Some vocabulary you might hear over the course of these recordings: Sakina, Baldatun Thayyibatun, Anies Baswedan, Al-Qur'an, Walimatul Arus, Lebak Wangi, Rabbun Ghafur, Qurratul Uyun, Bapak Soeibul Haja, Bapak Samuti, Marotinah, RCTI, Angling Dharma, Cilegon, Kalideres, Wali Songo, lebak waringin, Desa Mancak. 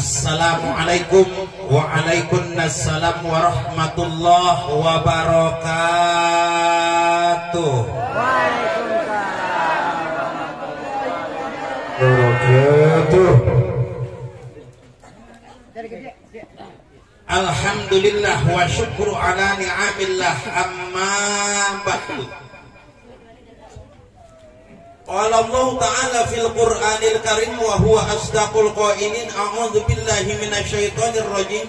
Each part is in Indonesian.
Assalamualaikum waalaikumsalam warahmatullahi wabarakatuh. Alhamdulillah wa syukru ala ni'amillah amma ba'du. Qala Allah ta'ala fil Qur'anil Karim wa huwa asdaqul qailin, a'udzu billahi minasyaitonir rajim.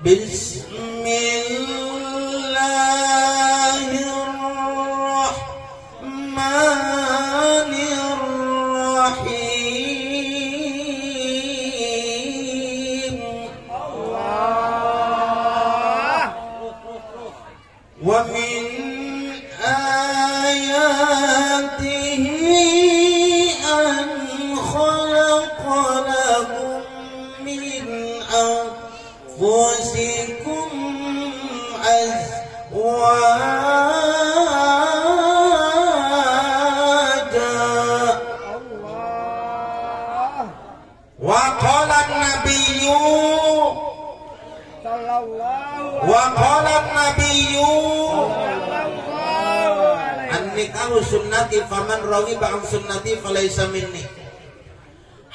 Bismillahirrahmanirrahim. ومن آياته أن خلق لكم من أنفسكم أزواجا وقال النبي صلى الله عليه وسلم Nikahu sunnati faman rawi ba'am sunnati falaysa minni.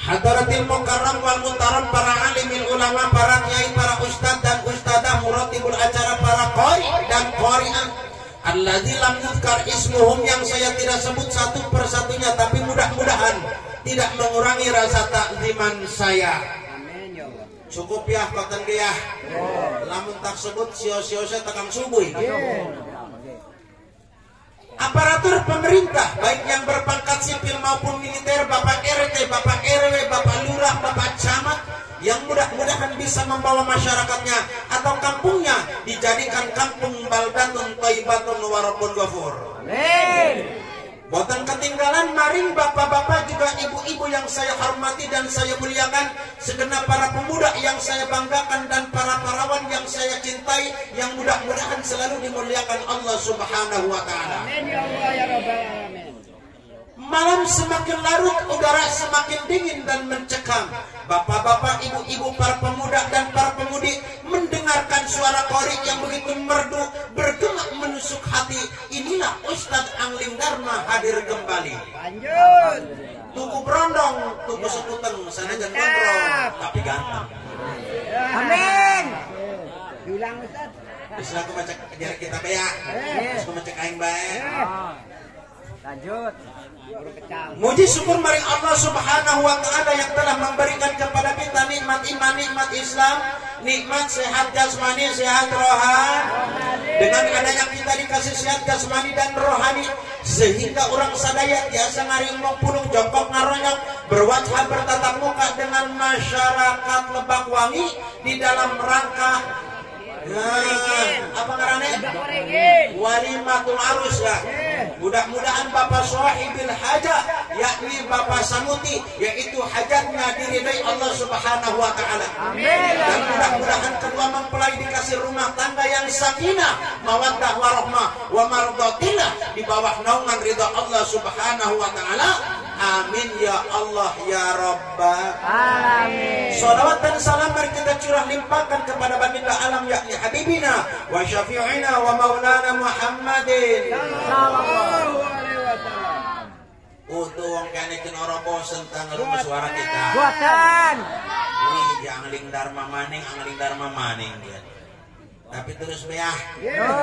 Hadaratil mukarram wal mutaram, para alimin ulama, para kiai, para ustad dan ustadah, muratibul acara, para qori dan qori'ah, alladzi lam yuzkar ismuhum, yang saya tidak sebut satu persatunya, tapi mudah-mudahan tidak mengurangi rasa takziman saya. Cukup ya koten geyah, lamun tak sebut sio-siosnya tekan subuh. Aparatur pemerintah, baik yang berpangkat sipil maupun militer, Bapak RT, Bapak RW, Bapak Lurah, Bapak Camat, yang mudah-mudahan bisa membawa masyarakatnya atau kampungnya dijadikan kampung Baldatun Thayyibatun wa Rabbun Ghafur. Amin. Boten ketinggalan maring bapak-bapak juga ibu-ibu yang saya hormati dan saya muliakan, segenap para pemuda yang saya banggakan dan para parawan yang saya cintai, yang mudah-mudahan selalu dimuliakan Allah Subhanahu wa ta'ala. Amin ya Allah ya Rabbal alamin. Malam semakin larut, udara semakin dingin dan mencekam. Bapak-bapak, ibu-ibu, para pemuda dan para pemudi mendengarkan suara qori yang begitu merdu bergema menusuk hati. Inilah Ustadz Angling Dharma hadir kembali. Lanjut. Tuku berondong, tuku sekuteng, sana jangan gondrong, tapi ganteng. Amin. Diulang Ustadz. Bisa aku baca jarak kita beak. Bisa aku baca kain baik. Lanjut. Muji syukur mari Allah Subhanahu wa ta'ala yang telah memberikan kepada kita nikmat iman, nikmat Islam, nikmat sehat jasmani, sehat rohani. Dengan adanya kita dikasih sehat jasmani dan rohani, sehingga orang sadaya biasa ngaringmok pulung jongkok ngaronyak, berwajah bertatap muka dengan masyarakat Lebak Wangi di dalam rangka apa ngarane? Walimatul Arus ya. Mudah-mudahan Bapak Soeibul Haja, yakni Bapak Samuti, yaitu hajatnya diridai Allah Subhanahu wa ta'ala. Dan mudah-mudahan kedua mempelai dikasih rumah tangga yang sakina, mawadah wa rahma wa marotinah, di bawah naungan ridha Allah Subhanahu wa ta'ala. Amin ya Allah ya Rabbal alamin. Salawat dan salam mari kita curah limpahkan kepada baginda alam, yakni habibina wa syafi'ina wa maulana Muhammadin sallallahu alaihi wasallam. Untung kene kin ora bosen tang rumah suara kita. Buatan. Ini Angling Dharma maning, Angling Dharma maning dia. Tapi terus meyah,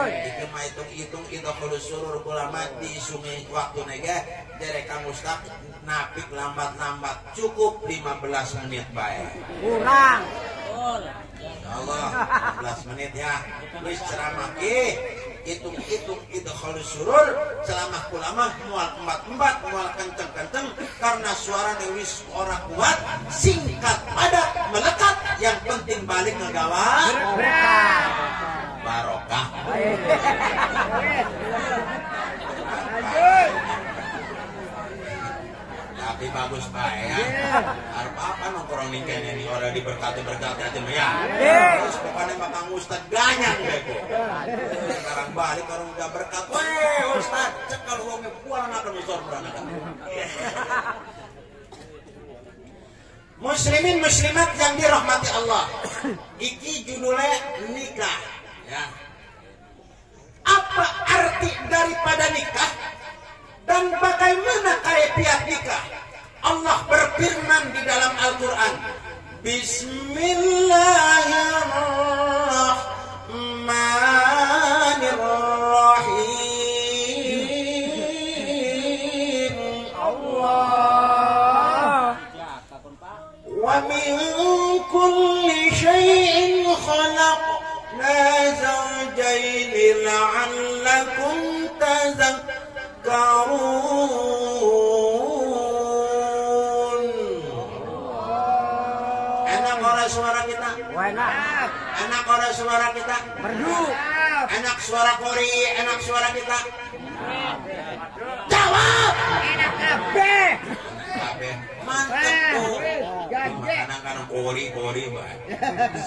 itu mah hitung-hitung kita kalau suruh ulama di sungai waktu nega dari Kang Ustaz napik lambat-lambat cukup 15 menit baik. Kurang. Allah 15 menit ya. Wis ceramah ki, hitung-hitung kita kalau suruh ceramah ulama mual empat-empat, mual kenceng-kenceng karena suara wis orang kuat, singkat, padat, melekat, yang penting balik ke gawang. Barokah. Tapi bagus pak ya. Apa nongkrong ningkainya ini orang diberkati aja ya. Terus pokoknya Bapak Ustad ganyang beko. Sekarang balik orang udah berkat. Weh Ustad cekal uangnya pulang akan besar beranak. Muslimin muslimat yang dirahmati Allah, iki judulnya nikah. Ya. Apa arti daripada nikah dan bagaimana kaifiat nikah? Allah berfirman di dalam Al-Qur'an. Bismillahirrahmanirrahim. Allah. Wa min kulli syai'in khalaqna zawjayn la'allakum tazakkarun. Enak orang suara kita. Enak. Enak orang suara kita. Merdu. Enak suara kori, enak suara kita. Jawab. Enak kabe. Kabe. Mantep tuh. Kadang-kadang kori mah.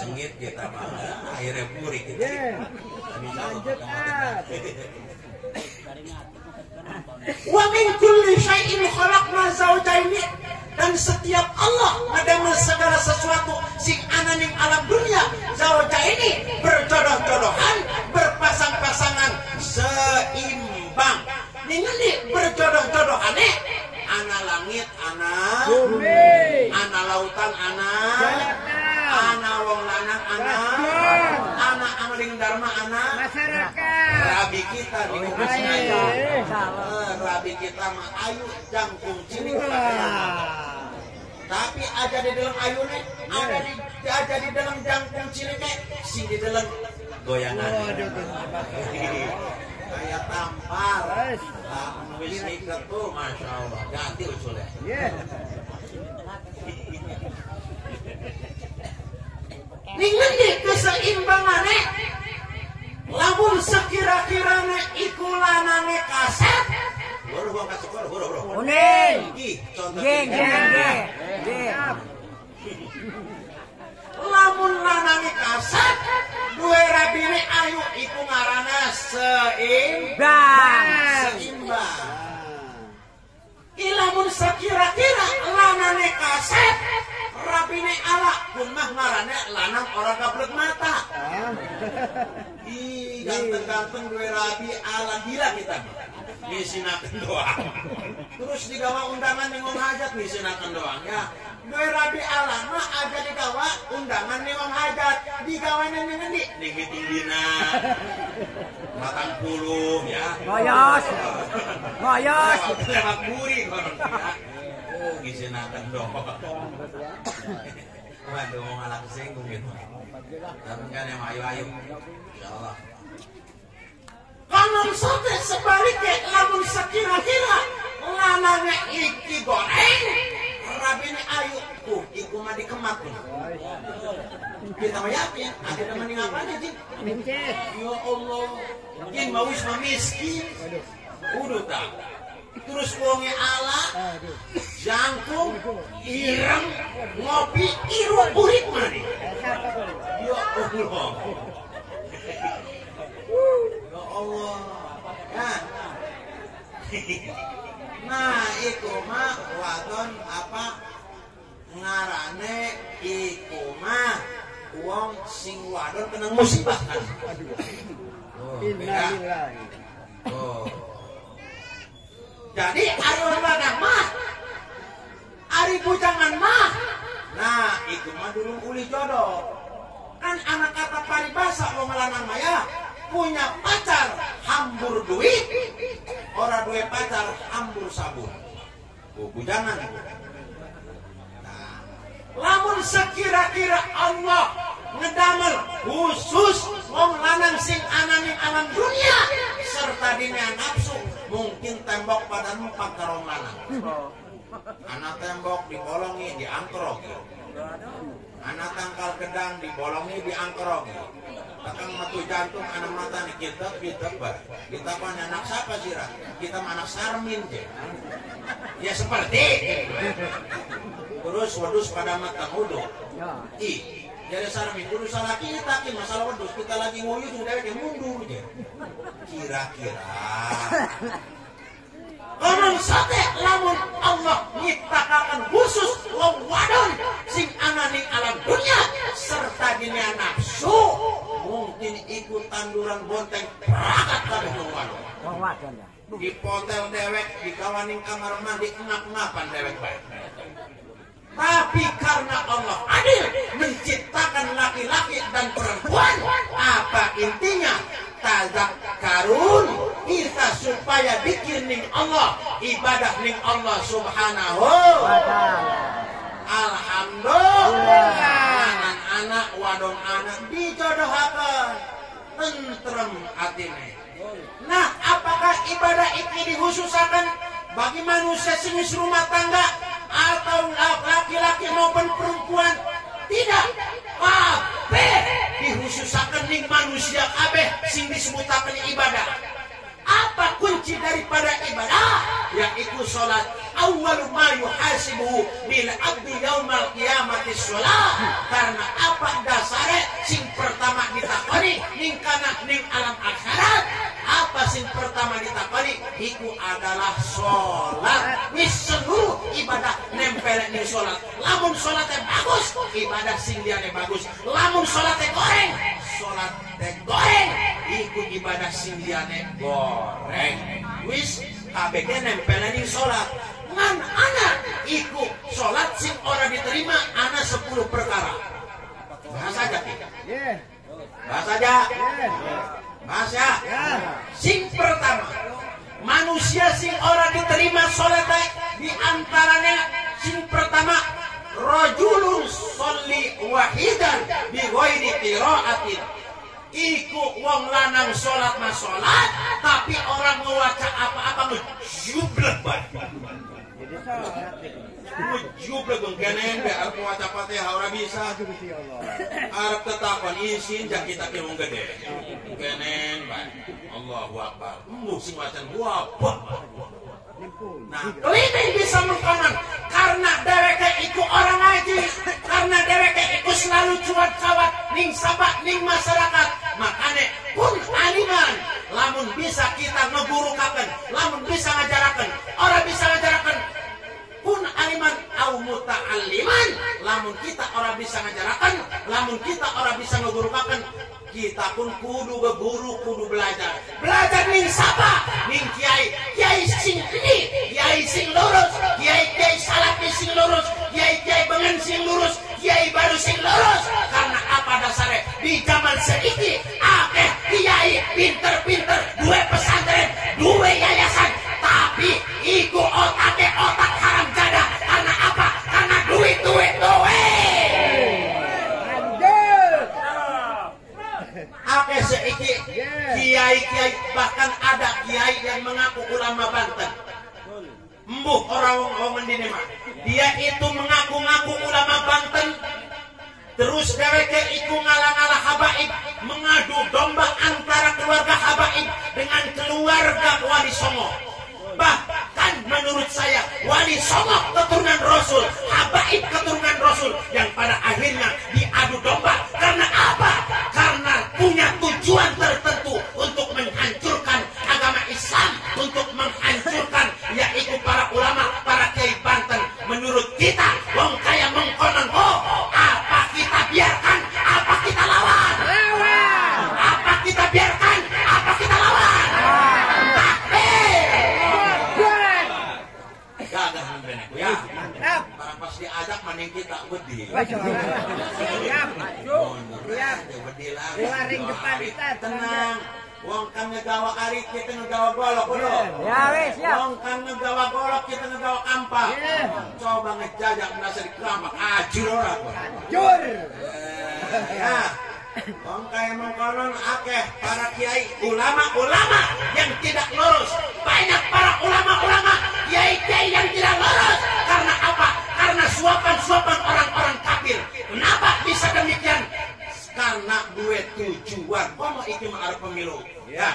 Sengit kita mah. Akhirnya puri kita. Lanjut ah. Wa min kulli syai'in khalaqna zawjaini, dan setiap Allah ngedamel segala sesuatu sing ana ning alam dunia, zawjaini berjodoh-jodohan, berpasang-pasangan seimbang. Ningali berjodoh-jodohane ana langit, ana bumi, ana lautan, ana daratan, ana wong lanang, ana Angling Dharma, ana masyarakat. Rabi kita di Indonesia, rabi kita mah ayu jangkung cini. Tapi aja di dalam ayune, aja di dalam jangkung cini nek, sing di dalam goyangan. Kayak tampar, wis iket tuh, masya Allah, ganti usulnya. Ningali keseimbangannya, lamun sekira-kiranya ikulanane kasar. Lamun lanane kasar, dua rabine ayu iku ngarana seimbang. Seimbang. Ilamun sekira-kira lanane kasar, rabine ala pun mah marane lanang orang gablek mata. Ih, ganteng-ganteng duwe rabi ala gila kita. Misinakeun doang. Terus digawa undangan ningong hajat misinakeun doang ya. Duwe rabi ala mah aja digawa undangan ningong hajat, digawane ning endi? Ning hitinggina. Matang puluh ya. Ngoyos. Ngoyos. Semak buri kono. Gisinakan dong. Waduh, mau ngalah kesinggung gitu. Tapi kan yang ayu-ayu, insya Allah. Kanan sote sebaliknya, lamun sekira-kira lanane iki goreng, rabine ayu tuh, iku mah dikemat pun. Kita mah yakin, akhirnya mending apa aja Jin? Ya Allah, Jin mau isma miskin, udah tak. Terus wonge ala, jangkung, ireng, ngopi, iru, burik mani. Ya Allah. Ya Allah. Nah, iku mah wadon apa ngarane iku mah wong sing wadon kena musibah kan. Innalillahi. Oh. Jadi ari lanang mah, ari bujangan mah, nah itu mah dulu uli jodoh. Kan anak kata paribasa wong lanang mah ya, punya pacar hambur duit, ora duwe pacar hambur sabun. Oh, bujangan. Nah, lamun sekira-kira Allah ngedamel khusus wong lanang sing ananing alam dunia serta dina nafsu. Mungkin tembok badanmu empat karong lanang, anak tembok dibolongi diangkrogi, anak tangkal gedang dibolongi diangkrogi, takang metu jantung anak mata nih kita bar, kita pan anak siapa sih ra? Kita anak Sarmin je, ya seperti, terus wedus pada mata hudu, i. Jadi sarmi dulu salah kita, masalah wedus kita lagi nguyut sudah dia mundur aja. Kira-kira orang sate lamun Allah nyiptakan khusus wong wadon bonteng berangkat kabeh ke rumah di potel dewek di kawaning kamar mandi ngap-ngapan dewek baik. Tapi karena Allah adil menciptakan laki-laki dan perempuan, apa intinya? Tazakkarun kita supaya dikir ning Allah, ibadah ning Allah subhanahu wa ta'ala. Alhamdulillah anak-anak wadon anak dijodohakan tentrem atine. Nah, apakah ibadah ini dikhususkan bagi manusia sejenis rumah tangga atau laki-laki maupun perempuan? Tidak, kabeh dikhususakan ning manusia kabeh sing disebutakan ibadah. Apa kunci daripada ibadah? Yaitu sholat. Awwalu ma yuhasibuhu bil abdi yaumal qiyamati sholat. Karena apa dasare sing pertama ditakoni ning kana ning alam akhirat? Apa sing pertama ditakoni? Iku adalah sholat. Wis seluruh ibadah nempel ning sholat. Lamun sholatnya bagus, ibadah sing liane bagus. Lamun sholatnya goreng, sholat goreng, iku ibadah sing liane goreng. Wis KBG nempelan ning sholat. Ngan anak iku sholat sing orang diterima anak 10 perkara. Bahasa aja kita. Bahasa aja. Bahasa. Sing pertama, manusia sing orang diterima sholat di antaranya sing pertama rajulun sholli wahidan bi ghairi qiraatin. Iku wong lanang sholat mas sholat, tapi orang mewaca apa-apa menjublek banget. Menjublek menggeneng, biar mewaca Fatihah orang bisa. Arab tetapan isin, jangan kita kira gede. Geneng banget. Allahu Akbar. Sing wacan wabah. Nah, kelihatan bisa mengkonon karena dereka ikut orang ngaji, karena dereka ikut selalu cuat kawat ning sabak ning masyarakat. Makane pun aliman, lamun bisa kita ngegurukaken, lamun bisa ngajaraken, orang bisa ngajaraken pun aliman au muta'alliman, lamun kita orang bisa ngajaraken, lamun kita orang bisa ngegurukaken. Kita pun kudu berguru, kudu belajar. Belajar ning sapa? Ning kiai, kiai sing ini, kiai sing lurus, kiai salafi sing lurus, kiai bengen sing lurus, kiai baru sing lurus. Karena apa dasarnya? Di zaman sedikit, akeh kiai pinter-pinter, duwe pesantren, duwe yayasan, tapi iku otaknya otak haram jadah. Karena apa? Karena duit. Oke seiki kiai bahkan ada kiai yang mengaku ulama Banten. Embuh orang mendine mah. Dia itu mengaku-ngaku ulama Banten. Terus dheweke iku ngalah-ngalah habaib, mengadu domba antara keluarga habaib dengan keluarga Wali Songo. Bahkan menurut saya Wali Songo keturunan Rasul, habaib keturunan Rasul yang pada akhirnya diadu domba karena apa? Karena punya tujuan tertentu untuk menghancurkan agama Islam, untuk menghancurkan yaitu para ulama, para kiai Banten. Menurut kita wong kaya mengkonon apa kita biarkan? Apa kita lawan? Apa kita biarkan? Apa kita lawan? Gagah menurutku ya. Barang pas diajak maning kita wedi. Siap. Laring depan kita tenang. Wong kang ngegawa arit kita ngegawa golok dulu. Ya wis siap. Wong kang ngegawa golok kita ngegawa kampah. Coba ngejajak merasa di keramak. Ajur ora kok. Ajur. Ya. Wong kaya mengkonon akeh para kiai ulama-ulama yang tidak lurus. Banyak para ulama-ulama kiai yang tidak lurus. Karena apa? Karena suapan-suapan orang-orang kafir. Kenapa bisa demikian? Karena duit tujuan. Komo iki mah arep pemilu. Ya.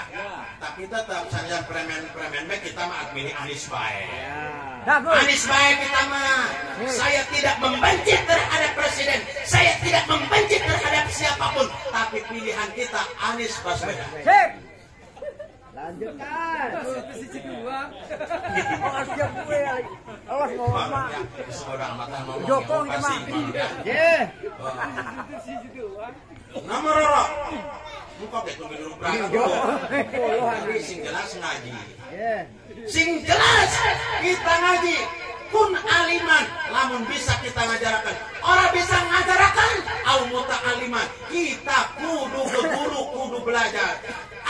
Tapi tetap saja premen-premen kita mah admini Anies bae. Anies bae kita mah. Saya tidak membenci terhadap presiden. Saya tidak membenci terhadap siapapun. Tapi pilihan kita Anies Baswedan. Lanjutkan. Awas mau mak. Jokong cuma. Nomor buka betul gedung Prakowo. Sing jelas ngaji. Sing jelas kita ngaji. Kun aliman, lamun bisa kita ngajarakan. Orang bisa ngajarakan, au muta'aliman. Kita kudu berguru, kudu belajar.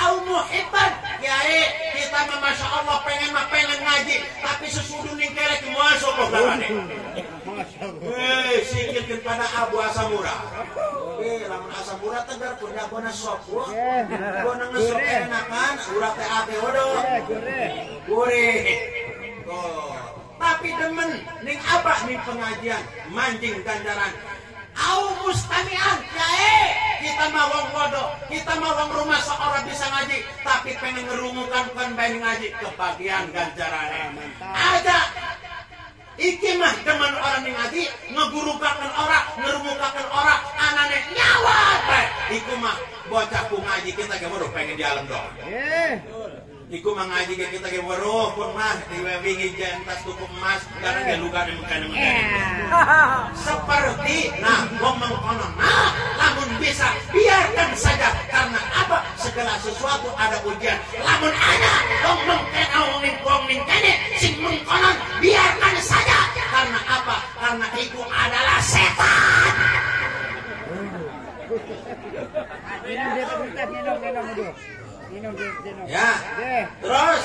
Au muhiban, kiai kita mah masya Allah pengen ngaji, tapi sesudu ning kerek masya Allah dalane. Weh, sikilkeun pada Abu Asamura. Weh, lamun Asamura tegar punya bona sok. Bona ngesok enakan, urang teh ate odol. Gurih. Tuh. Tapi demen ning apa ning pengajian mancing ganjaran au mustami'an yae kita mah wong bodoh kita mah wong rumah seorang bisa ngaji tapi pengen ngerungukan bukan pengen ngaji kebagian ganjaran ada iki mah demen orang ning ngaji ngegurukakan orang ngerungukakan orang anane nyawa iku mah bocah ku ngaji kita ge bodoh pengen di alam doang iku mengaji kita ke waruh pun mah diwewingi jantas tuku emas karena gelukan mengkandung seperti nah ngomong konon nah lamun bisa biarkan saja karena apa segala sesuatu ada ujian lamun ada ngomong kena kene sing mengkonon biarkan saja karena apa karena itu adalah setan ya, terus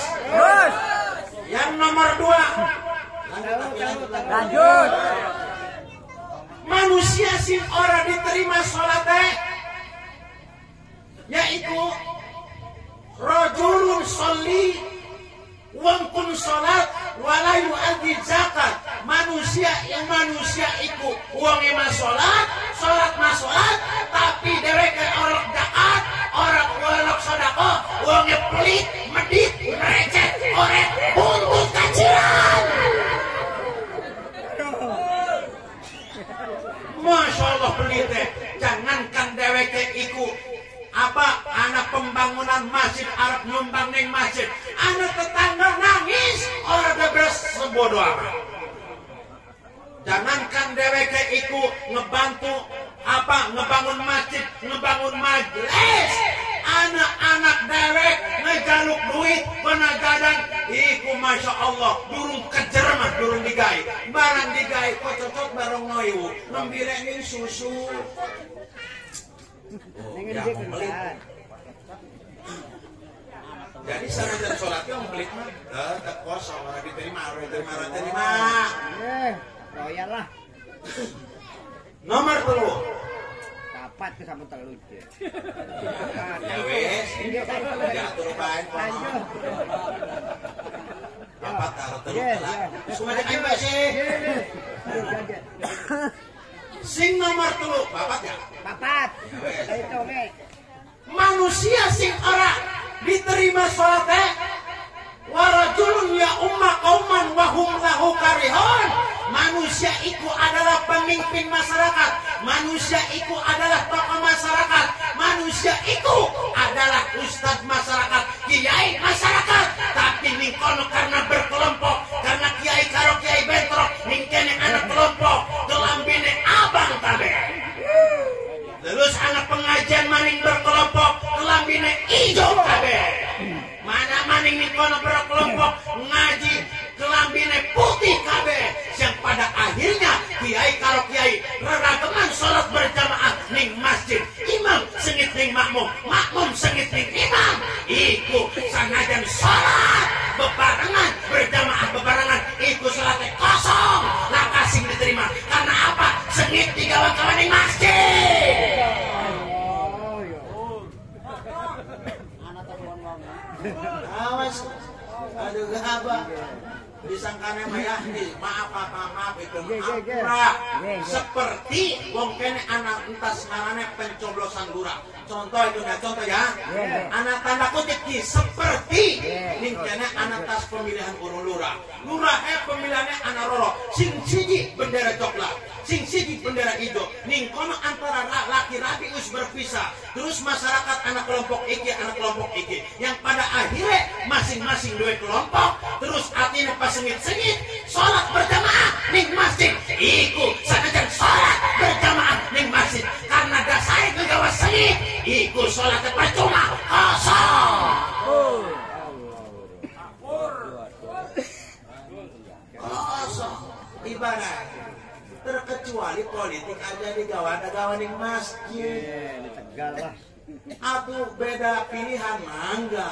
yang nomor 2 lanjut manusia sing orang diterima sholatnya yaitu rojulun sholli wangkun sholat walayu adi zakat manusia yang manusia iku uangnya mas sholat mas sholat tapi dewek orang jakat orang walok sodako uangnya pelit, medit, recet, oret, buntut kaciran. Masya Allah pelit jangankan dewek iku apa anak pembangunan masjid Arab nyumbang neng masjid anak tetangga nangis orang bebas sebodoh amat jangankan DWK iku ngebantu apa ngebangun masjid ngebangun majelis anak-anak dewek ngejaluk duit penagadang iku masya Allah durung kejermah durung digai barang digai kocok barang noyu nembirengin susu. Ya, pelit. Jadi sarana sholatnya pelit mah, tak kosong orang diterima. Royal lah. Nomor 3. Dapat ke sama telur. Ya wes, diatur baik. Dapat taruh telur lah. Semuanya kembali sih. Sing nomor 3, bapak ya? Bapak. Manusia sing ora diterima sholatnya warajulun ya umma kauman wahum lahu karihon. Manusia itu adalah pemimpin masyarakat. Manusia itu adalah tokoh masyarakat. Manusia itu adalah ustadz masyarakat, kiai masyarakat. Tapi ningkono karena berkelompok, karena kiai karo kiai bentrok, ningkene anak kelompok, gelambine abang tabe. Lulus anak pengajian maning berkelompok, gelambine ijo tabe. Mana maning ningkono berkelompok ngaji gelambine putih tabe. Yang pada akhirnya kiai karo kiai rerageman sholat berjamaah ning masjid imam sengit ning makmum sengit ning imam iku sanajan sholat bebarengan berjamaah bebarengan iku sholatnya kosong laka sing diterima karena apa sengit di kawan-kawan ning masjid awas aduh apa disangkane mayahdi maaf itu maaf seperti wong kene anak entas ngarane pencoblosan lurah contoh itu ya contoh ya anak tanda kutip ki seperti ning kene anak tas pemilihan urung lurah pemilihannya anak roro sing siji bendera coklat sing siji bendera hijau ning kono antara laki rabi us berpisah terus masyarakat anak kelompok iki yang pada akhirnya masing-masing dua kelompok terus artinya sengit-sengit sholat berjamaah ning masjid iku sanajan sholat berjamaah ning masjid karena dasar itu gawas sengit iku sholat tepat ibarat terkecuali politik aja di gawaning masjid. Aku beda pilihan mangga,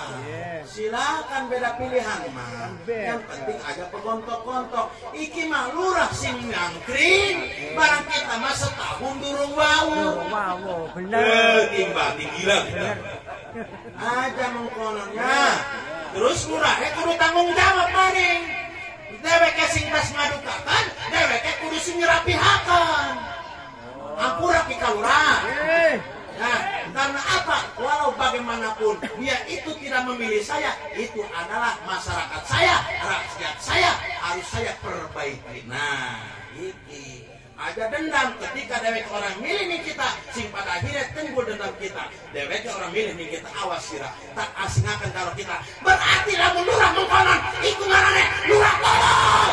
silakan beda pilihan mah. Yang penting ada pegontok-gontok. Iki mah lurah sing nyangkring, barang kita mah setahun durung wau. Wau, bener. Timbati gila. Aja mengkononnya. Terus lurahnya kudu tanggung jawab maning. Dheweke sing pas ngadukatan, dheweke kudu sing nyerapihakan. Ampura kita lurah. Nah, karena apa? Walau bagaimanapun dia itu tidak memilih saya, itu adalah masyarakat saya, rakyat saya, harus saya perbaiki. Nah, ini ada dendam ketika dewek orang milih nih kita, sing pada akhirnya timbul dendam kita. Dewek orang milih nih kita, awas sirah, tak asingkan kalau kita. Berarti lamun lurah mengkonon, itu ngarane lurah tolong.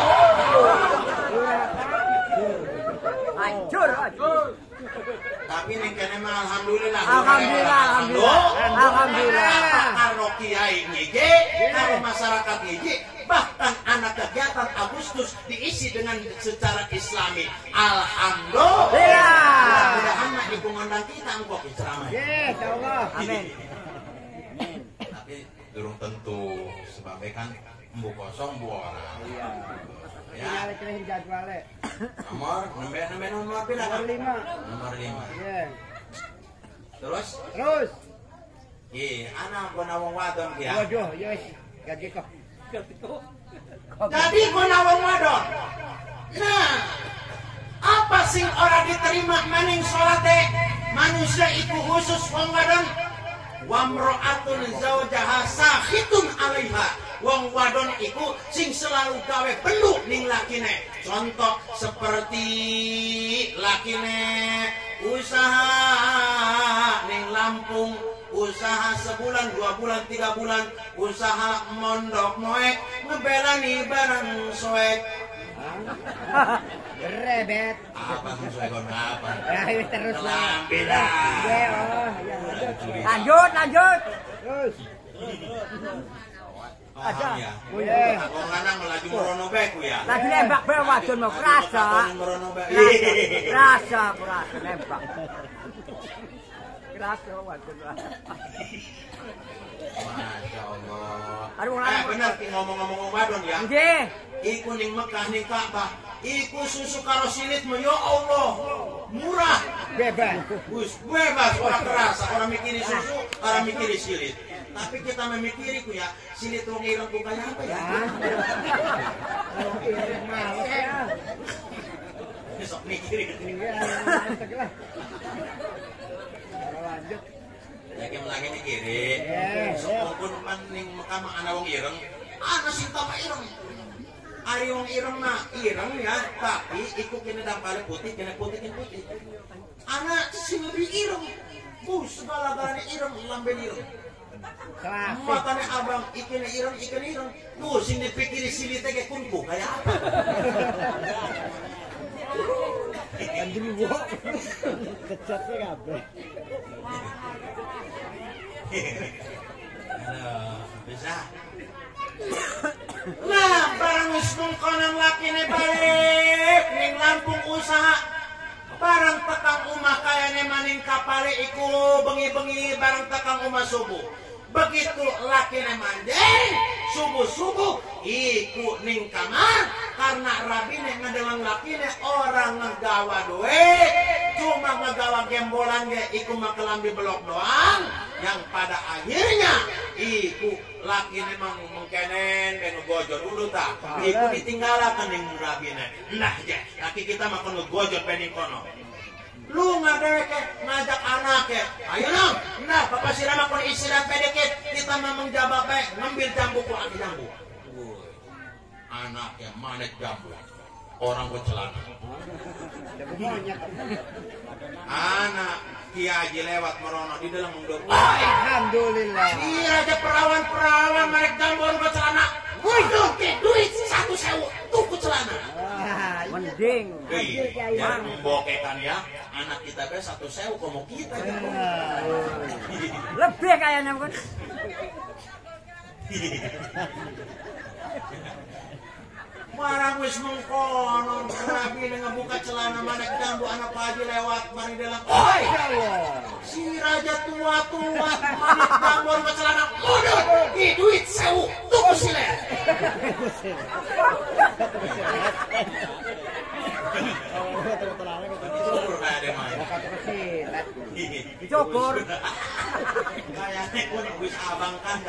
Hancur, hancur. Tapi ini kena mah alhamdulillah. Alhamdulillah. Karo kiai ngije, karo masyarakat ngije, bahkan anak kegiatan Agustus diisi dengan secara Islami. Alhamdulillah. Mudah-mudahan nak dikongandang kita engkau ceramah. Insyaallah. Amin. Tapi belum tentu sebabnya kan bu kosong bu orang. Ya. Nomor berapa? Nomor 5. Terus. Iya, anak penawang wadon dia. Waduh, yes, gaji kok. Jadi penawang wadon. Nah, apa sih orang diterima maning solate? Manusia itu khusus wong wadon. Wamro'atun zaujaha sahitun alaiha. Wong wadon iku sing selalu gawe peluk ning lakine. Contoh seperti lakine usaha ning Lampung, usaha sebulan, 2 bulan, 3 bulan, usaha mondok moek, ngebelani bareng soek. Rebet. Apa sesuai kon apa? Ya terus lah. Lanjut. Terus. Paham ya? Kalau nganang lagi meronobek ya? Lagi nembak be wadon mau kerasa. Kerasa nembak. Kerasa wadon. Masya Allah. Benar ngomong-ngomong wadon ya? Iku ning Mekah ning Ka'bah. Iku susu karo silit ya Allah. Murah. Bebas. Orang kerasa. Orang mikiri susu, orang mikiri silit. Tapi kita memikiriku ya, sini tuh ngirang bukannya apa ya? Besok mikirin. Lagi mikirin. Sopun maning makam ana wong ireng, ana sing tambah ireng. Ari wong ireng mah ireng ya, tapi iku kene dampale putih, kene putih. Ana sing lebih ireng. Segala galane ireng, lambe ireng. Matanya abang ikan ireng. Tuh sini pikir silitnya kayak kunku kayak apa? Andri wak kecatnya kabeh. Bisa. Nah barang usung konon lakine balik ning Lampung usaha. Barang tekang umah kayane maning kapale iku bengi-bengi barang tekang umah subuh. Begitu lakine mandeng subuh-subuh iku ning kamar karena rabine ngedelang lakine orang ngegawa duit. Cuma ngegawa gembolan ge iku makelambi belok doang yang pada akhirnya iku lakine mang mengkenen kene gojot dulu tak. Iku ditinggalakan ning rabine. Nah ya, laki kita mah kono gojot pening kono. Lu ngadeke ngajak anak ya. Ayo dong. Nah, Bapak Sirama kon istirahat pedeket. Kita mah menjabat baik, ngambil jambu ku ambil jambu. Anaknya manek jambu. Orang bercelana. Anak kiai lewat merono di dalam munduk. Alhamdulillah. Ini raja perawan merek jambu orang bercelana. Woi duit 1.000 tuku celana. Mending. Jangan membokekan ya. Anak kita be 1.000 kamu kita. Lebih kayaknya bukan. Marang wis mengkonon, Nabi ngebuka celana manek jambu anak Haji lewat mari dalam. Oi, si raja tua-tua manek jambu sama celana mudut, di duit sewu, tuku silet. Dicobor. Kayaknya pun wis abang kan.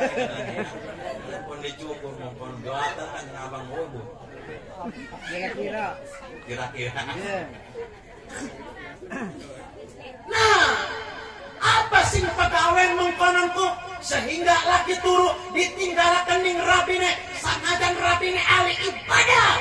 Pun dicobor pun doakan abang obo. Kira-kira. Nah, apa sih pegawai mengkononku sehingga laki turu ditinggalakan ning rabine sanajan rabine ahli ibadah.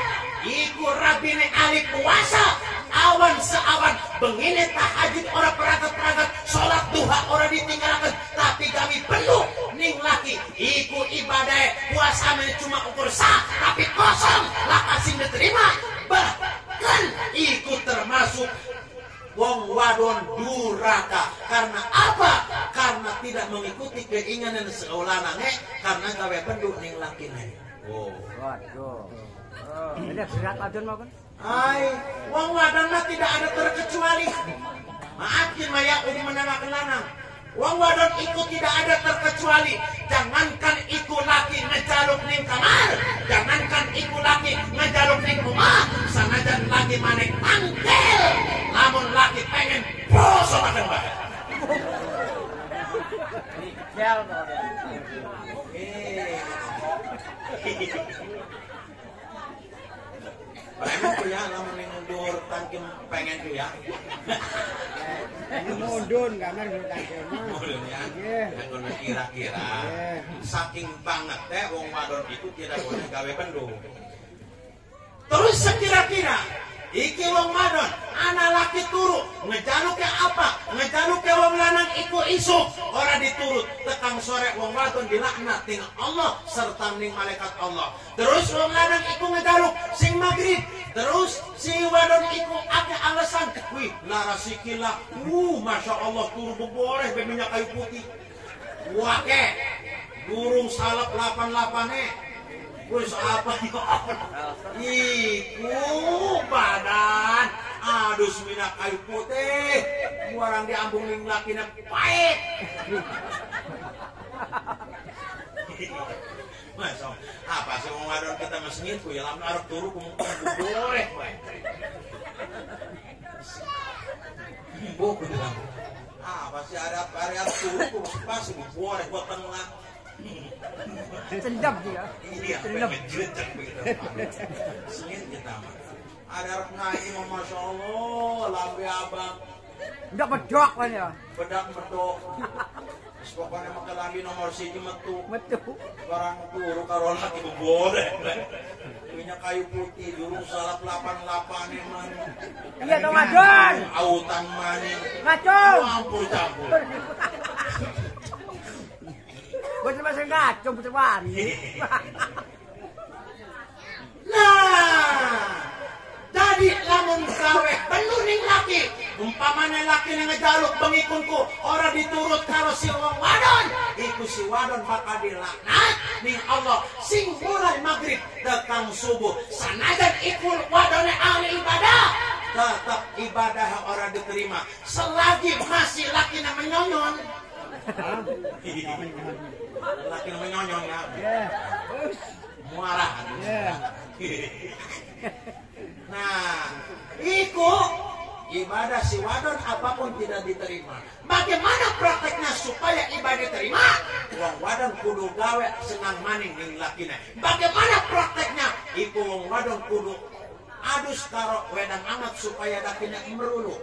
Iku rabine ahli puasa. Awan seawan bengine tahajud orang perangkat-perangkat sholat duha orang ditinggalkan tapi kami penuh ning laki iku ibadah puasa cuma ukur sah tapi kosong lah kasih diterima bahkan iku termasuk wong wadon duraka karena apa? Karena tidak mengikuti keinginan seolah nange karena gawe penuh ning laki nange oh waduh ini berat wadon maupun? Hai, wong wadon tidak ada terkecuali. Maafin maya uli menangakan lanang. Wong wadon itu tidak ada terkecuali. Jangankan iku laki ngejaluk ning kamar, jangankan iku laki ngejaluk ning rumah. Sanajan laki manek panggil, namun laki pengen boso makan bae. Jal pengen kuliah, namun mundur tangkim pengen kuliah. Mundur, karena mundur tangkim. Mundurnya, mundur kira-kira. Saking banget teh, wong wadon itu tidak boleh gawe pendung. Terus sekira-kira, iki wong wadon, anak laki turu, ngejaluknya apa? Ngejaluknya wong lanang iku isuk, orang diturut. Tekang sore wong wadon dilaknat ting Allah serta ning malaikat Allah. Terus wong lanang iku ngejaluk sing maghrib. Terus si wadon iku ada alasan. Wih, larasikilah. Masya Allah turu beboreh beminyak kayu putih. Wake, burung salap 88-nya. Wih, apa iku? Iku badan adus minyak kayu putih. Orang diambung ning lakinya pahit. Masya Allah. Apa sih wong wadon kita mesingin ku ya lamun arep turu boleh wae. Bok bilang. Apa sih ada varian turu ku pas boleh buat tenang. Cendap dia. Iya, cendap begitu. Sengit kita mah. Ada arep ngaji Masya Allah, lambe abang. Ndak bedok kan ya. Bedak bedok. Pokoknya maka lambi nomor siji metu barang turu karo laki beboreh minyak kayu putih durung salap 88-nya man iya dong adon autan maning ngacung campur bener-bener ngacung bener wani nah jadi lamun gawe penuh ning laki umpamane laki yang ngejaluk pengikunku orang diturut karo si wong wadon itu si wadon bakal dilaknat ning Allah sing mulai maghrib datang subuh sanajan ikul wadone ahli ibadah tetap ibadah orang diterima selagi masih laki yang menyonyon laki yang menyonyon ya muarah nah iku ibadah si wadon apapun tidak diterima. Bagaimana prakteknya supaya ibadah diterima? Wong wadon kudu gawe senang maning ning lakina. Bagaimana prakteknya? Iku wong wadon kudu adus karo wedang amat supaya dakinya meruluk.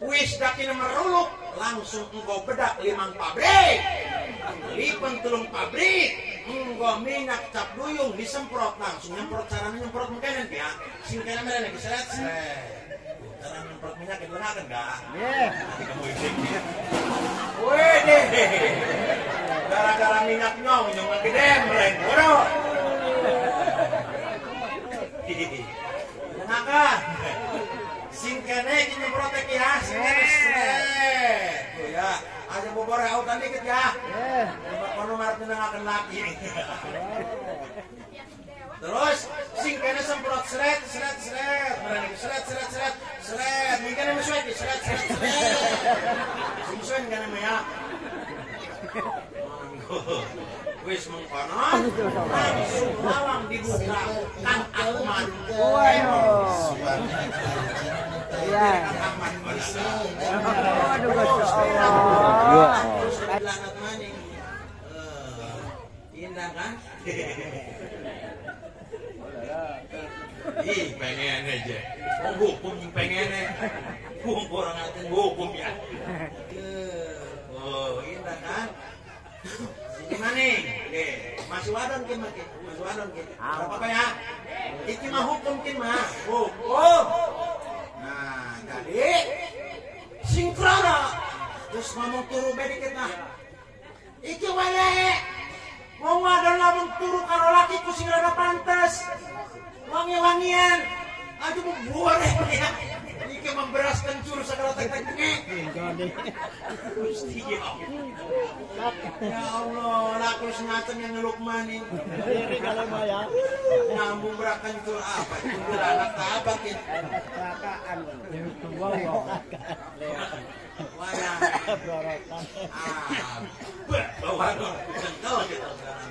Wis dakinya meruluk langsung engko bedak 5 pabrik. Lipen 3 pabrik. Enggo minyak cap duyung disemprot langsung nyemprot caranya nyemprot mungkin ya singkirnya mereka diseret cara nyemprot minyak itu benar enggak? Iya nanti kamu ijik wih deh gara-gara minyak nyong lagi demreng bodoh enakan singkirnya nyemprot ya seret tuh ya aja bobor hautan dikit ya kono marah tenang akan laki terus si cing kena semprot seret seret seret berani seret seret seret seret mungkin yang sesuai seret seret seret sesuai kan namanya wis mengkonon langsung lawang dibuka kan Ahmad ya kan Ahmad aduh Allah lanat maning indah kan. Ih, pengen aja. Hukum pengen aja. Hukum orang akan hukum ya. Oh, indah kan? Gimana nih? Masih wadon kin maki. Masih wadon kin. Apa-apa ya? Iki mah hukum kin mah. Hukum. Nah, jadi sinkrono. Terus ngomong turu beda dikit mah. Iki wayahe. Wong wadon lamun turu karo laki ku sing rada pantes. Wangi-wangian, aduh buah deh, ini memberas kencur segala tek-tek-tek. Gusti ya Allah, ya Allah, laku senatan yang ngeluk maning. Ngambung berak kencur apa? Kencur anak apa kita? Kelakaan, wajah, berorokan. Bawa dong, kental kita sekarang.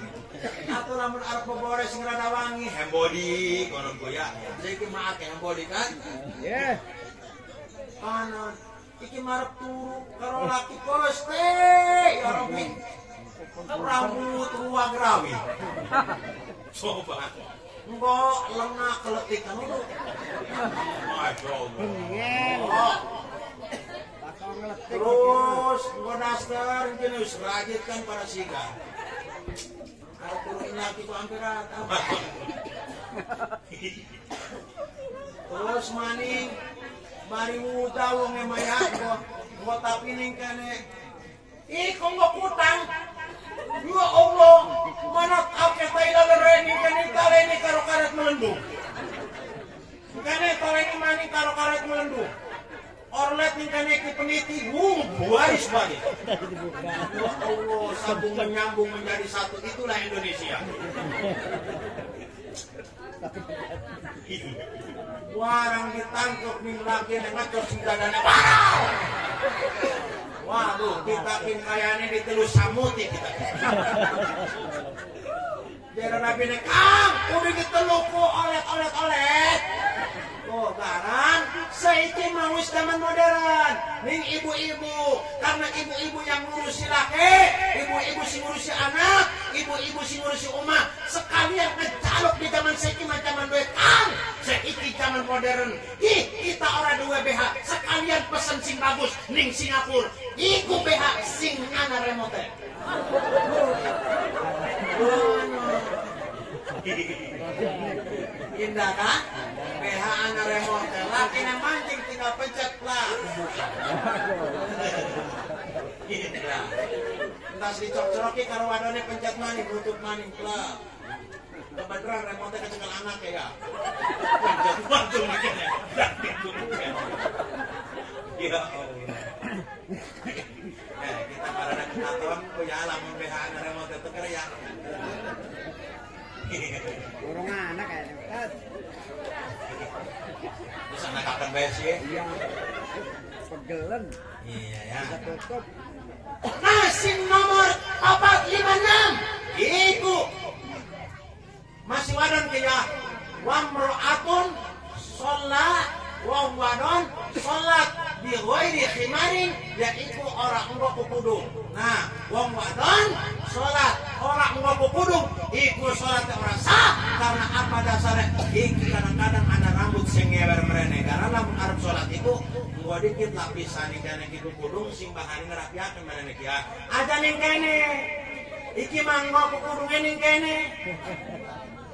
Atau namun arep bobores sing rada wangi, hembody konon goyak. Saiki maak hembody kan? Nggih. Panon iki marep turu karo laki kolos teh, ya romi. Rambut ruang rawi. Coba. Engko lengah keletik kan lu. Nggih. Terus ngodaster jenis rajitkan para siga. Kalau turunin lagi ku hampir rata. Terus maning bari muda wong emaya gua tapi ning kene. Ih kok gak utang. Ya Allah, mana akeh taila lereni kene taleni karo karet melendung. Kene taleni maning karo karet melendung. Orlet nih kan yang peniti, buaris banget. Ya Allah, sabung menyambung menjadi satu, itulah Indonesia. Warang ditangkap nih lagi yang ngacor singgadana. Waduh, kita kayaknya ditelus Samuti kita. Jalan Nabi Nekam, udah diteluku olet. Oh, barang saiki mau zaman modern ning ibu-ibu karena ibu-ibu yang ngurusi laki, ibu-ibu sing ngurusi anak, ibu-ibu sing ngurusi omah, sekalian ngecalok di zaman saiki macam mana kan? Saiki zaman modern. Ih, kita ora duwe BH, sekalian pesen sing bagus ning Singapura. Iku BH sing ana remote. Indah kan? BH anak remote, laki yang mancing tinggal pencet lah. Indah. Entas dicok-coroki karo wadone pencet maning, butuh maning lah. Kebetulan remote ketinggal anak ya. Pencet waktu makanya. Ya Allah. Kita karena kita tuan punya alam BH anak remote itu kerja. Burung anak ya. Terus anak kapan bes ya? Iya. Pegelen. Iya ya. Tutup. Masih nomor 456. Ibu. Masih wadon kaya. Wamroatun sholat. Wong wadon sholat di ghairi khimarin yaitu orang engko kudung. Nah, wong wadon sholat orang engko kudung iku sholat ora sah karena apa dasare? Iki kadang-kadang ana rambut sing ngewer mrene karena lamun arep sholat iku engko dikit lapisan iki ana iku kudung sing bahane ngrapiake mrene iki. Aja ning kene. Iki mangko kudunge ning kene.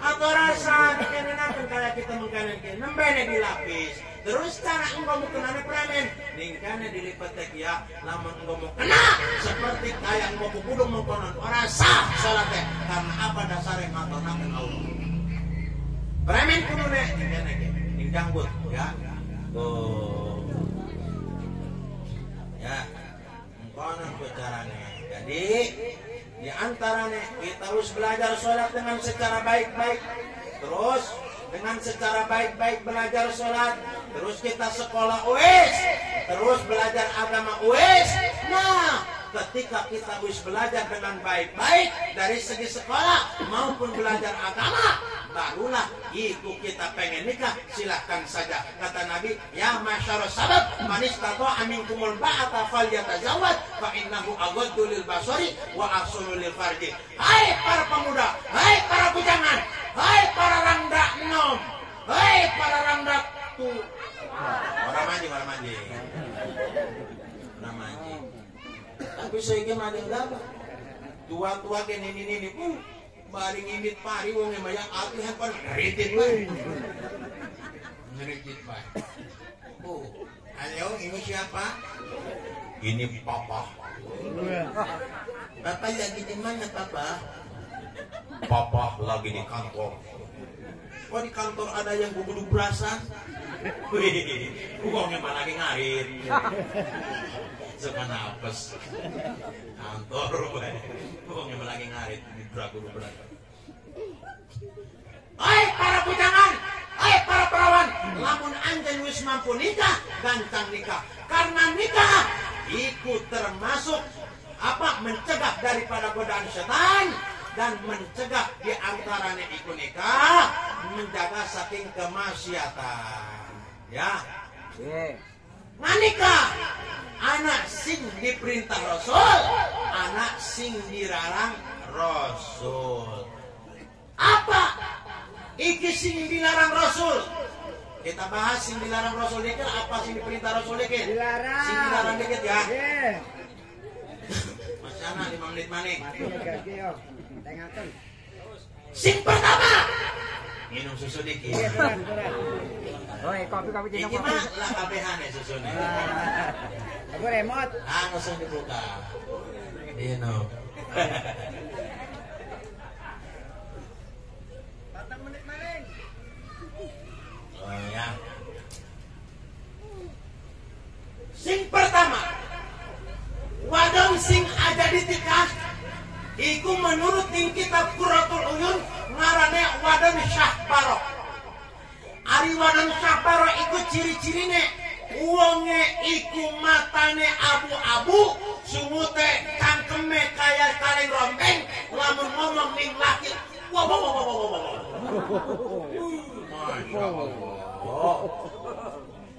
Atau rasa kenana kaya kita mengkanen nembene dilapis terus cara engko mukenane pramen ning kana dilipat ya lamun engko mukena seperti kaya engko kudu mengkonon ora sah salate karena apa dasare ngatonaken Allah pramen kudu nek ngene iki ning danggut ya oh ya mengkonon carane jadi di antaranya kita harus belajar sholat dengan secara baik-baik. Terus dengan secara baik-baik belajar sholat, terus kita sekolah uis, terus belajar agama uis. Nah, ketika kita uis belajar dengan baik-baik dari segi sekolah maupun belajar agama, barulah itu kita pengen nikah, silahkan saja. Kata Nabi, ya masyarul sabab manis tato amin kumul ba'ata fal yatazawad fa'innahu awaddu lil basori wa ahsunu lil farji. Hai para pemuda, hai para bujangan, hai para rangda nom, hai para rangda tu orang manjing, orang manjing, orang manjing. Tapi saya maning dapa tua-tua kene ini baring indit pari wong emaya ati hepon ngeritit bae. Ngeritit bae. Oh, ayo ini siapa? Ini papa. Bapak lagi di mana, papa? Papa lagi di kantor. Kok di kantor ada yang gugudu berasan? Wih, gugongnya malah lagi ngarit. Sama nafas. Kantor bae. Gugongnya malah lagi ngarit. Hai para bujangan, hai para perawan, lamun anjen wis mampu nikah, gancang nikah. Karena nikah itu termasuk apa, mencegah daripada godaan setan, dan mencegah diantaranya itu nikah, menjaga saking kemaksiatan. Ya, nah nikah anak sing diperintah Rasul, anak sing dirarang Rasul. Apa iki sing dilarang Rasul? Kita bahas sing dilarang Rasul dikit, apa sing diperintah Rasul dikit? Dilarang. Sing dilarang dikit ya. Yeah. Mas Yana 5 menit maning. Sing pertama, minum susu dikit. Oi, kopi-kopi jeneng. Iki mah lah kabehane susune. Aku remote. Ah, langsung dibuka. Minum. Oh, ya. Sing pertama, wadon sing ada di tikah iku menurut ning kitab Qurratul Uyun ngarane wadon syahparo. Ari wadon syahparo iku ciri-cirine wonge iku matane abu-abu, sumute cangkeme kaya kaleng rombeng, lamun ngomong ning laki. Wow, wow, wow, wow, wow.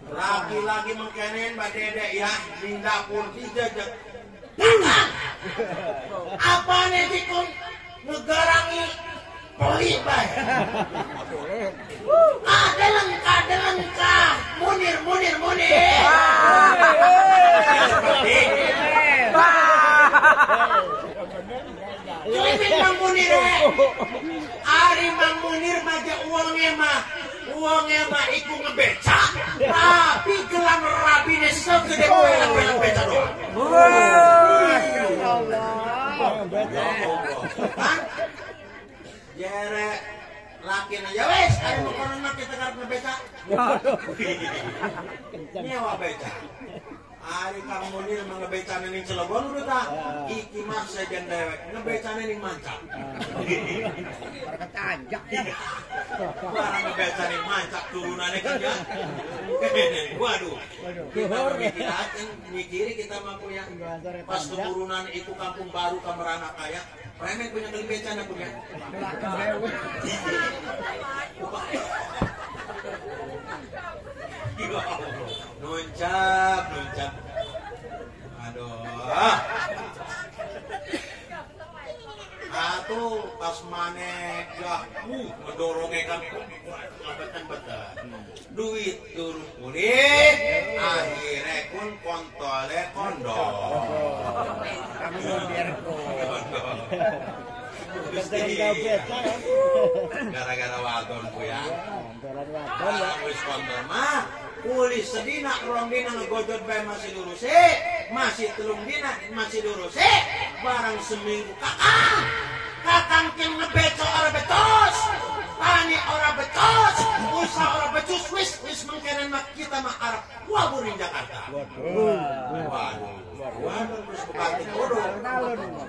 Lagi-lagi mengkenen Mbak Dede ya, Dinda pun dijajak. Tangan! Apa nih dikun? Ngegarangi pelibay. Kadelengkah. Munir. Cuimin Mang Munir ya. Ari Mang Munir maja uangnya mah. Uangnya mah iku ngebeca, tapi gelang rabine segede kowe nang beca doang. Allah. Jere lakin aja wes, ari mengkono mah kita karep ngebeca. Nyewa beca. Ari Kang Munir mah ngebecane ning Cilegon urut ta. Iki mah sejen dewek ngebecane ning Mancak. Ketanjak. Barang ngebeca ning Mancak turunane kan ya. Waduh. Kita mikirakan, mikiri kita mampu ya. Pas keturunan itu kampung baru Kamerana kaya. Remek punya ngebecan aku ya. Nuncap. Aduh. Atuh pas maneh yah ngedorongnya kan betan-betan. Duit turun kulit, akhirnya kun kontole kondol. Kamu biar kondol. Gara-gara wadon ku ya. Wis kondol mah. Kulis sedina, rong dina ngegojot bae masih lurus, masih telung dina masih lurus, barang seminggu kakang yang ngebeco ora betos, tani ora betos, usaha ora becus, wis mengkenen kita mah Arab, waburin Jakarta. Waduh, terus bukati kodoh,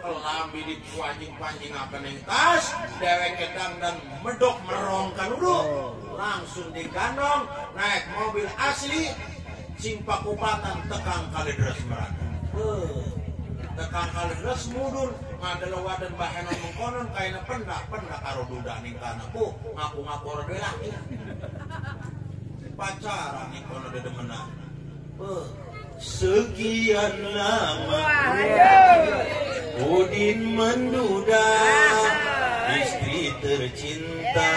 kelambi di panjing-panjing apa neng tas, dewek kedang dan medok merongkan uduh. langsung digandong naik mobil asli Cimpakupatan tekang Kalideres Merakan. Tekang Kalideres mudur ngadelewa dan bahena mengkonon kayaknya pendak karo duda ningkana ku ngaku-ngaku orang lelaki pacaran ningkana dede menang. Sekian lama Udin menduda istri tercinta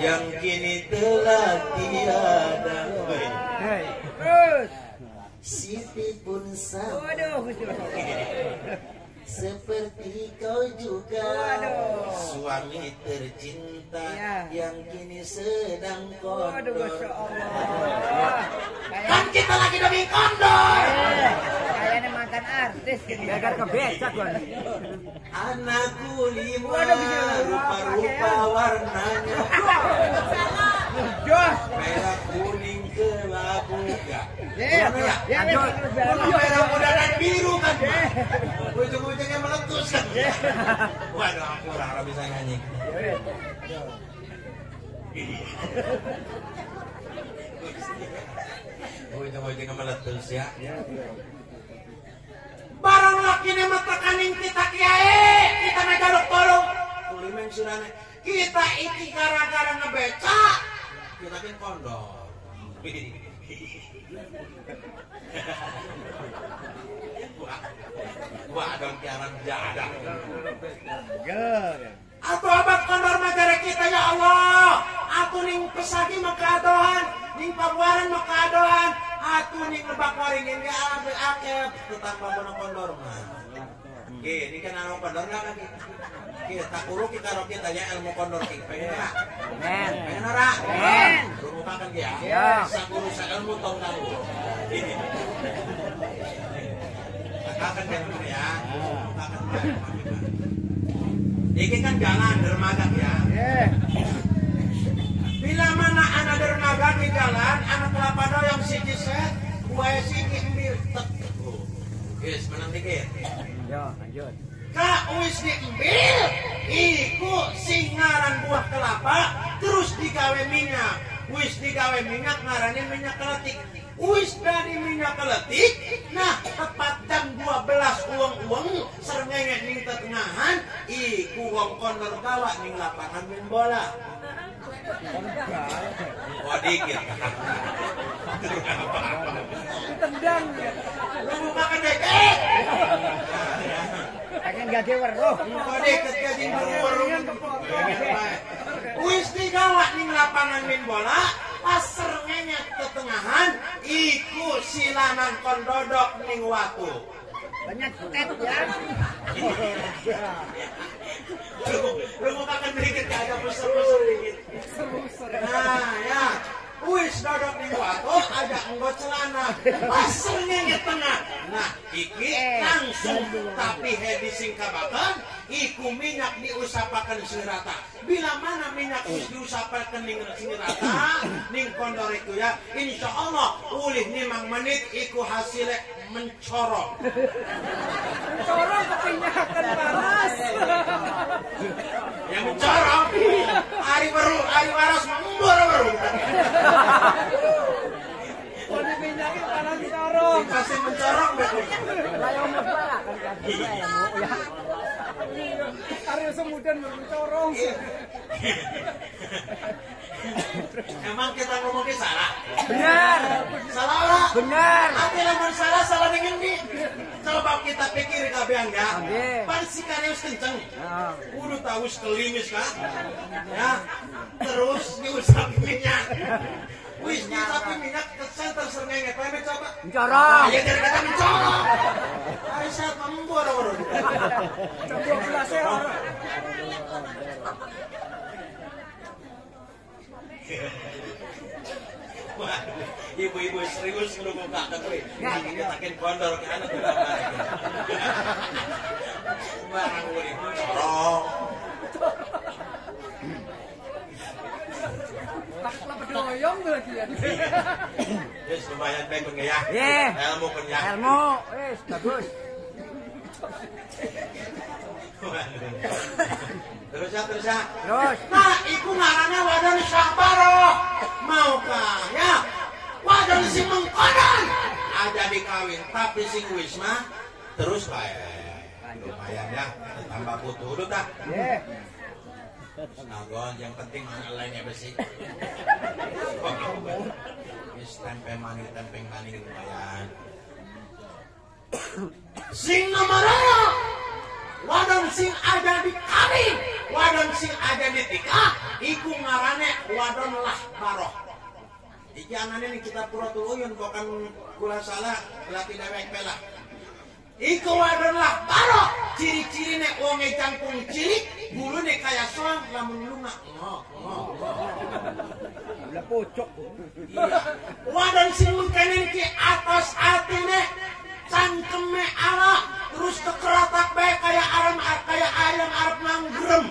yang kini telah tiada. Siti pun sama seperti kau juga suami tercinta yang kini sedang kondor. Kan kita lagi demi kondor. Kayaknya mantan artis gitu. Gagal kebecat gua. Anakku lima rupa-rupa warnanya. Merah kuning kelabu enggak. Merah muda dan biru kan. Ujung-ujungnya meletus kan. Waduh aku harap bisa nyanyi. Ujung-ujungnya meletus ya. Barang laki ini mata kaning kita kiai. Kita ngajaluk tolong. Tulimen sudahnya. Kita iki gara-gara ngebecak. Kita kan kondor. Gua dong tiaran jadah. Atau abad kondor masyarakat kita ya Allah. Aku ning pesagi maka adohan, ning pabuaran maka adohan. Aku ning lebak waringin ya ambil akep. Tetap pabona kondor man. Oke, ini kan anak kondor nggak kan kita? Kita kurung kita roki tanya ilmu kondor kita. Pengen nggak? Pengen. Pengen nggak? Pengen. Rumah kan dia? Iya. Sakuru ilmu tahun lalu. Ini. Katakan yang benar ya. Katakan yang benar. Ini kan jalan dermaga ya. Bila mana anak dermaga di jalan, anak kelapa doyong siji set, buaya siji embil tek. Yes, menang dikit. Ya, lanjut. Kak wis diambil, iku singaran buah kelapa, terus digawe minyak. Wis digawe minyak, ngarane minyak keletik. Wis dari minyak keletik, nah tepat jam 12 uang serengenge ning tetengahan, iku wong koner gawa ning lapangan main bola. Oh dikit. Tendang. Lu makan deket. Akan gade weruh. Kok deket jadi weruh. Wis digawak ning lapangan main bola, pas serengenge tetengahan, iku silanan kondodok ning watu. Banyak tet ya. Lu makan dikit ada pusur-pusur dikit. Nah ya. Wis dodok ning watu ada enggo celana pasangnya di tengah. Nah iki langsung tapi hedi singkabakan iku minyak diusapakan sirata. Bila mana minyak diusapakan ning sirata ning kondor itu ya insya Allah ulih nimang menit iku hasilnya mencorong. Mencorong kepinyakan panas. Yang mencorong hari baru hari waras baru. Kalau minyaknya panas mencorong. Dikasih mencorong betul. Layong lebar. Karena semudan mencorong. Emang kita ngomongnya salah? Benar. Salah lah. Benar. Hati namun salah, salah dengan ini. Coba kita pikir kabehan ya. Pansikannya harus kenceng. Kudu tahu sekelimis kan. Ya. Terus diusap minyak. Wih, tapi minyak kesan terserengenge. Kami coba. Mencorong. Ayo jadi kata mencorong. Aisyah membuat orang. Coba belasnya orang. Ibu-ibu serius nunggu kakak gue. Ini takin kondor ke anak gue. Barang gue ibu corong. Taklah berdoyong gue lagi ya. Yes, lumayan pengen ya. Elmu punya. Elmu, yes, bagus. Terus. Nah, iku ngarana wadan syahbaroh. Maukah ya? Wadan si mengkonan. Ada dikawin, tapi si wisma terus kaya. Lumayan ya, tambah putu dulu tak? Senagon, yang penting lainnya besi. Tempe manis, tempe manis lumayan. Sing nomarana wadon sing ada di kari, wadon sing ada di tika, iku ngarane wadon lah baroh. Ijanane nih kita puratul uyun bukan kula salah lati dewek pelak. Iku wadon lah baroh. Ciri-ciri nih wonge cangkung ciri, bulu nih kaya soang lamun lunga. Lah pocok. Wadon sing mengkene iki atas atine. Cangkeme arak terus kekeratak baik kayak ayam arep manggrem.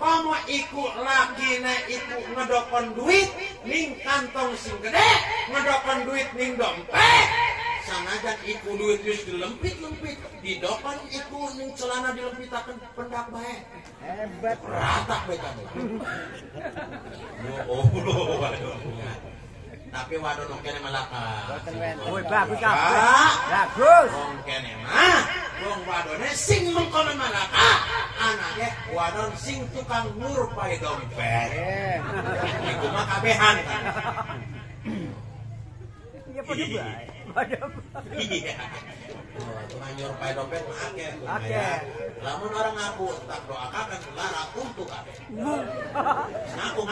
Komo iku lagine iku ngedokon duit ning kantong sing gede, ngedokon duit ning dompet. Sanajan iku duit wis dilempit-lempit, didokon iku ning celana dilempitaken pendak bae. Hebat. Ratak bae kamu. Oh, waduh. Tapi waduh nongkene malaka. Woi bagus kah? Bagus. Nongkene mah, wong wadone sing mengkono malaka. Anake wadon sing tukang ngurpai dompet. Iku mah kabehan kan. Ya padha bae. Padha. Iya. Tukang ngurpai dompet mah akeh. Akeh. Lamun orang ngaku tak doakan lara untuk kabeh. Ngaku.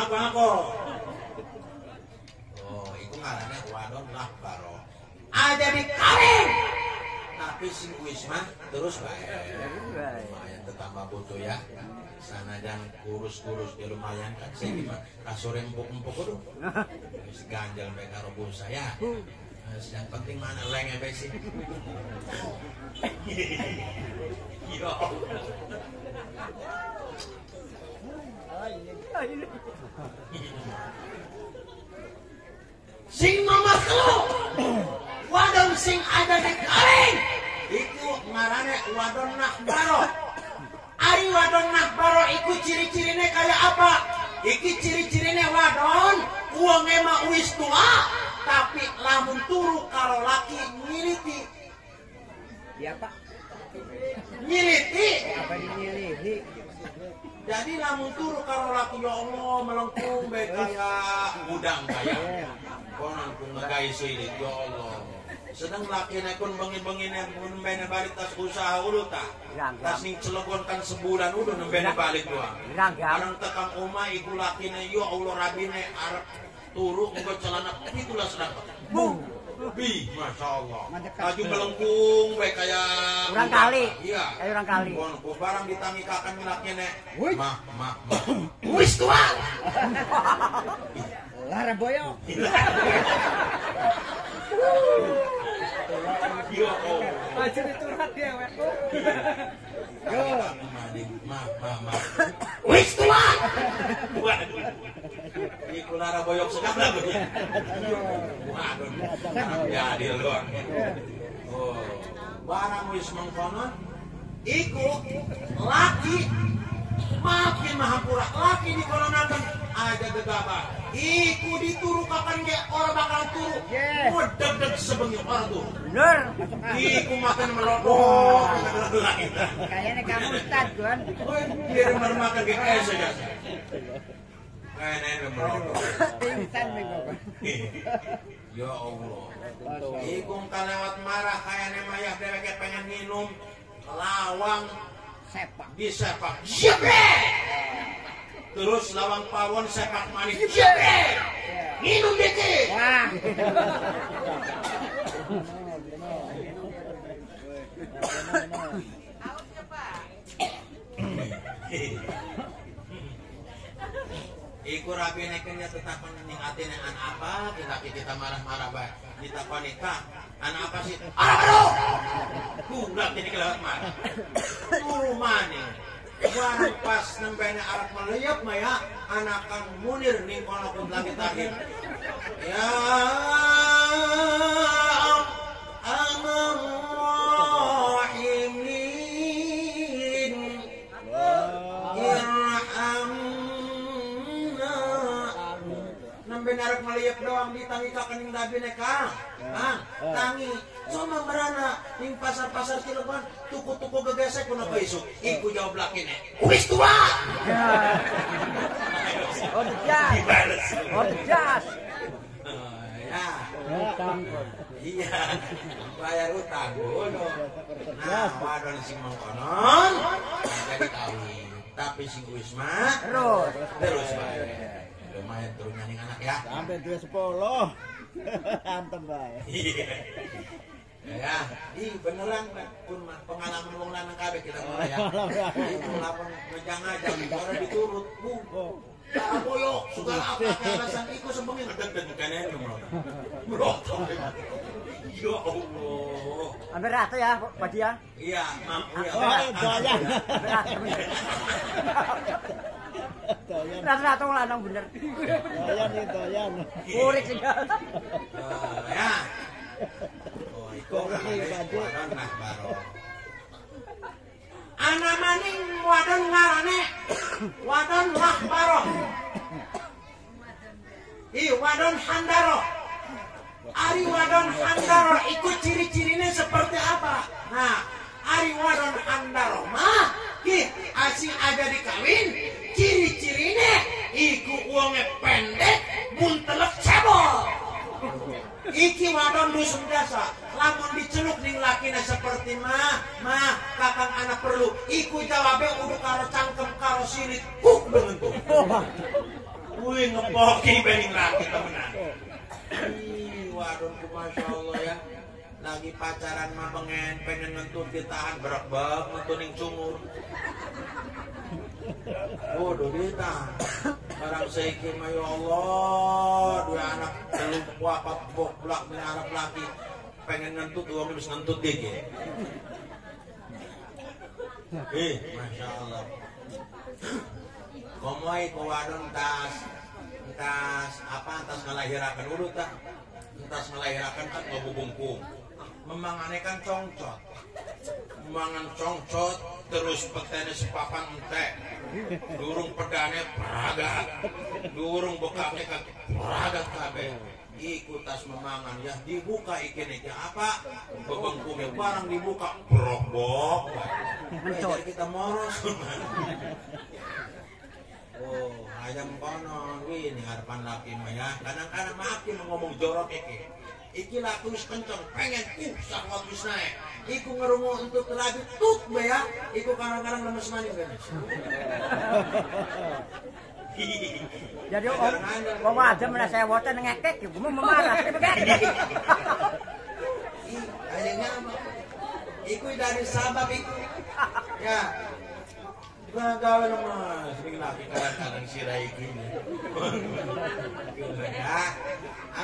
Karena wadon lah baroh ada di karing tapi si wisma terus baik lumayan tetambah butuh ya sana dan kurus-kurus di lumayan kan saya gimana kasur empuk-empuk dulu ganjal mereka roboh saya yang penting mana lengnya besi yo sing nomor telu wadon sing ada di karing iku ngarane wadon nahbaro. Ari wadon nahbaro iku ciri-cirine kaya apa? Iki ciri-cirine wadon uange mah wis tua tapi lamun turu karo laki nyiliti. Iya Pak. Nyiliti. Apa nyiliti? Jadi lamun turu karo laki ya Allah melengkung bae kaya udang kaya. Konon pun ngagai sulit, ya Allah. Sedang lakinya kun bengi-benginya pun benda balik tas usaha ulu tak. Tas ning celogon kan sebulan udah nembena balik doang. Orang tekang oma iku lakinya ya Allah rabine arep turu engko celana pitulah sedang. Bung, bi, masya Allah. Baju melengkung, baik kayak orang kali. Iya, kayak orang kali. Konon pun barang ditangi kakan lakinya. Mah. Wis tua. Lara boyong. Yo. Macam itu rat dia weko. Yo. Ma. Wis tua. Waduh. Iku lara boyong sekarang lagi. Waduh. Ya adil loh. Oh. Barang wis mengkonon iku laki makin mahapura laki di kolonakan aja gegabah iku dituru kapan dia orang bakal turu mudeg-deg sebengi orang tuh bener iku makan merokok kayaknya kamu ustad kan dia makan GS saja kayaknya merokok instan merokok ya Allah iku kalewat marah kayaknya mayah deweknya pengen minum lawang sepak disepak jebek terus lawang pawon sepak manis jebek minum dikit wah iku rapi nekenya tetap mening atine an apa kita marah-marah bae ditakoni tak an apa sih aduh kublak ini kelewat marah turu maning warang pas nembene arep meleyep maya anakan munir ning kono lagi tahir ya amam rahimin ya doang ditangi ka kening dabi neka. Nah, tangi. Cuma berana ning pasar-pasar kiloban, tuku-tuku gegesek kuna besok. Iku jawab lakin. Wis tua. On jas. On jas. Ya. Iya. Bayar utang. Nah, wadon sing mengkonon jadi tangi. Tapi sing Wisma terus bayar. Lumayan turun nyanyi anak ya. Sampai 210. Antem bae. Iya. Ya, beneran pun pengalaman wong lanang kabeh kita mulai ya. Itu lapang ngejang aja ora diturut. Bu. Apoyo, sudah apa alasan iku sembunyi ngedeg-degane lho. Broto. Ya Allah. Ambil rata ya, Pak Dia. Iya, mampu ya. Oh, bayang. Rata-rata lanang bener. Doyan. Kurik segala. Ya. Oh, iku wadon nah baro. Ana maning wadon ngarane wadon wah baro. Ih, wadon handaro. Ari wadon handaro iku ciri-cirine seperti apa? Nah, ari wadon handaro mah ki asing aja dikawin. Ciri-cirinya iku uangnya pendek muntelek cebol. Iki wadon dusun dasa lamun diceluk ning lakina seperti mah kakang anak perlu iku jawabnya udah karo cangkem karo sirit kuk bentuk wih ngepoki bening laki temenan ih wadon ku Masya Allah ya lagi pacaran mah pengen ngentur ditahan berak banget ngentuning cungur. Oh, dudita, barang seikim ya Allah, dua anak belum kuapat bok belak mengarap lagi, pengen ngentut, uang harus ngentut deh. Masya Allah. Komoi kuadon tas ngelahirakan dulu tak, tas ngelahirakan kan ngebubungkung, memanganekan congcot, memangan congcot. Terus petani sepapan entek, durung pedane peragat, durung bekaknya kaki peragat kabeh. Iku tas memangan ya dibuka ikennya apa? Bebengkumnya barang dibuka berobok. Jadi kita moros. Oh, ayam konon, ini harapan laki maya. Kadang-kadang laki ngomong jorok iki. Iki laku wis kenceng, pengen sangat wis naik. Iku ngerungu untuk terlaju tuk bayang. Iku kadang-kadang lemes manis kan. Jadi om aja mana saya wotan ngekek, ibu mau memarah. Kayaknya iku dari sabab iku. Ya. Gagal mas, ini lagi kadang-kadang sirai iku ini. Ya,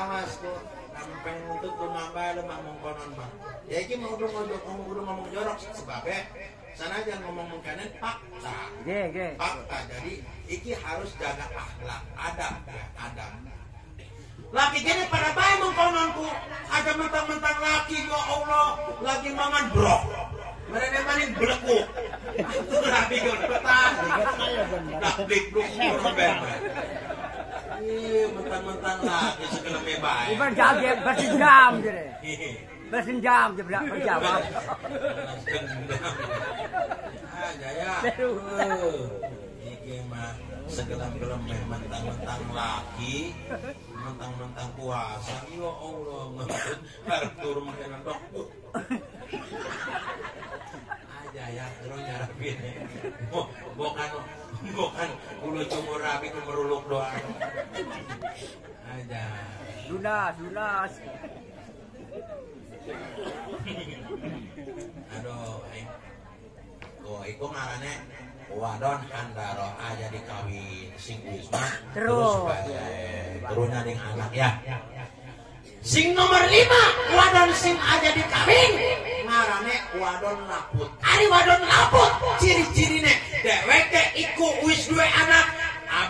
awas kok. Pengen untuk rumah ngomong konon bang. Ya ini mau ngomong jorok sebabnya sana aja ngomong mengkanen fakta. Fakta jadi iki harus jaga akhlak adab. Laki gini pada bayi mengkononku ada mentang-mentang laki ya Allah lagi mangan brok. Mereka manin belekuk. Itu rapi gak petang. Tak dipluk berben. Mentang-mentang lagi segala mebaik. Berjam dia bersenjam jadi. Bersenjam dia berjam. Jaya. Iki mah segelam-gelam mentang-mentang lagi, mentang-mentang puasa. Ya Allah, bertur makanan dokter. Jaya terus nyarapin. Bukan ulu cumur rapi meruluk doang aja lunas aduh iku ngarane wadon handaro aja dikawin sing Wisma terus nyaring anak ya sing nomor 5 wadon sing aja dikawin ngarane wadon laput ari wadon laput ciri-cirine dheweke iku wis duwe anak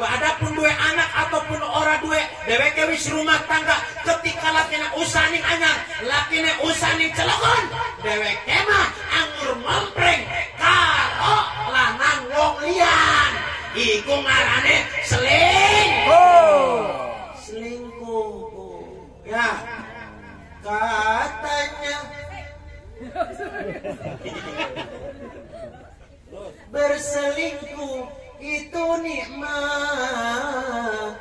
adapun duwe anak ataupun ora duwe dheweke wis rumah tangga ketika lakine usaning anyar lakine usaning celokon dheweke mah anggur mempreng karo lanang wong liyan iku ngarane selingkuh Ya, katanya berselingkuh itu nikmat,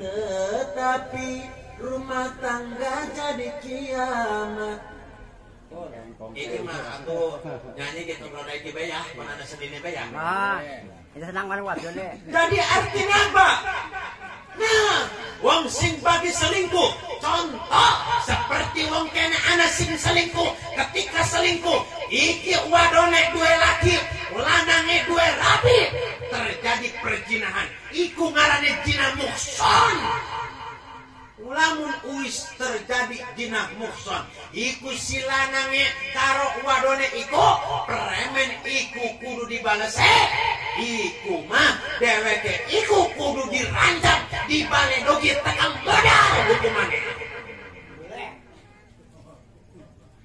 tetapi rumah tangga jadi kiamat. Ini mah aku nyanyi gitu kalau naik bayah, mana ada sedihnya bayah. Nah, itu senang banget deh. Jadi artinya apa? Nah, wong sing bagi selingkuh, contoh seperti wong kena anak sing selingkuh. Ketika selingkuh, iki wadone dua laki, lanange dua rabi, terjadi perjinahan. Iku ngarane jina muhson. Lamun uis terjadi jina muhson, iku si lanange karo wadone iku premen iku kudu dibalese. Iku mah dheweke iku kudu dirancam dibale dogi tekan badal hukumane.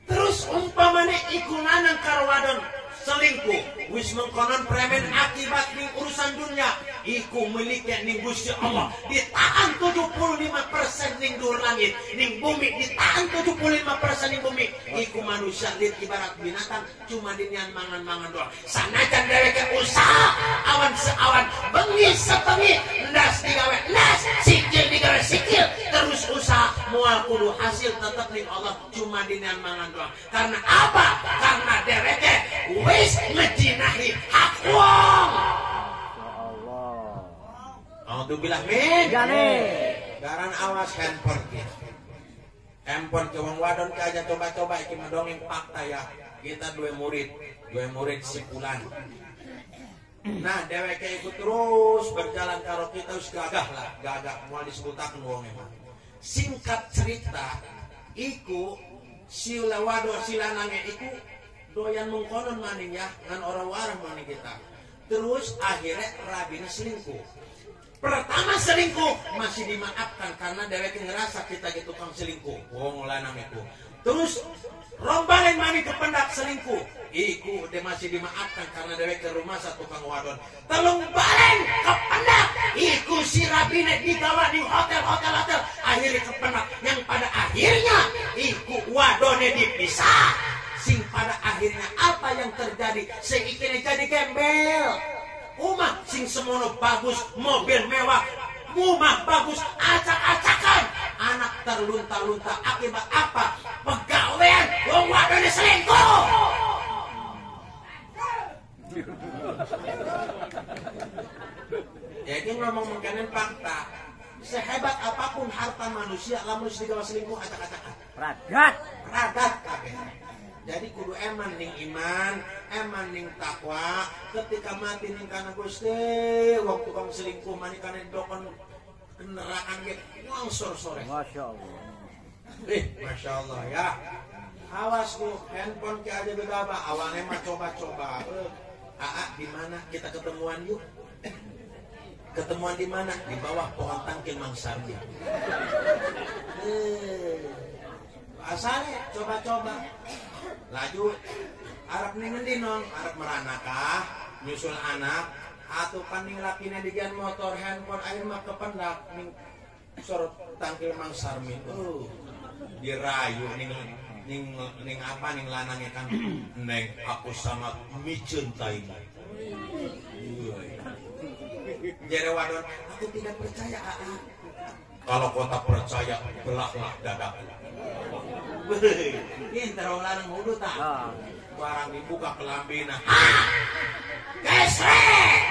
Terus umpamane iku lanang karo wadon selingkuh, wis mengkonon premen akibat ning urusan dunia, iku miliknya ning Gusti Allah, ditahan 75% ning dhuwur langit, ning bumi ditahan 75% ning bumi. Iku manusia ibarat binatang, cuma dinian mangan-mangan doang. Sanajan dheweke usaha, awan seawan, bengi sebengi, ndas digawe ndas, sikil digawe sikil, terus usaha mual kudu hasil tetep ning Allah, cuma dinian mangan doang. Karena apa? Karena dheweke wis ngejinahi hak wong. Alhamdulillah min. Garan awas handphone kita. Handphone ke wong wadon ke aja coba-coba iki mendongeng fakta ya. Kita dua murid sipulan. Nah, dheweke ikut terus berjalan karo kita wis gagah lah, gagah mual disebutakeun wong emang. Singkat cerita, iku si wadon si lanange iku doyan mengkonon maning ya, ngan orang warang maning kita. Terus akhirnya rabine selingkuh. Pertama selingkuh masih dimaafkan karena dheweke ngerasa kita gitu tukang selingkuh. Wong lanang itu. Terus rombalen maning kependak selingkuh. Iku de masih dimaafkan karena dheweke rumah satu tukang wadon. Telung balen kependak. Iku si rabine digawa di hotel. Akhirnya kependak yang pada akhirnya iku wadone dipisah. Sing pada akhirnya apa yang terjadi? Seikirnya jadi gembel. Rumah sing semono bagus, mobil mewah, rumah bagus, acak-acakan, anak terlunta-lunta. Akibat apa? Pegawaian wong wadone selingkuh. Jadi ngomong mengenai fakta, sehebat apapun harta manusia, lamun digawa selingkuh acak-acakan. Ragat kabeh. Jadi kudu eman ning iman, eman ning takwa. Ketika mati ning kana Gusti, waktu tukang selingkuh mani kana dokon kendaraan ge ngongsor sore. Masyaallah. Masyaallah ya. Awas ku handphone ki aja begaba, awane mah coba-coba. Aa di mana kita ketemuan yuk? Ketemuan di mana? Di bawah pohon tangkil Mang Sardi. Asale coba-coba. Laju arep ning ngendi nong? Arep meranakah nyusul anak atau paning lakina digan motor handphone akhir mah kependak ning sorot tangkil Mang Sarmin. Dirayu ning apa ning lanangnya kan neng aku sangat mencintaimu. Jere wadon, aku tidak percaya AA. Kalau kota percaya belahlah dadaku. Ini terlalu mudah tak? Barang dibuka kelambina. Kesrek!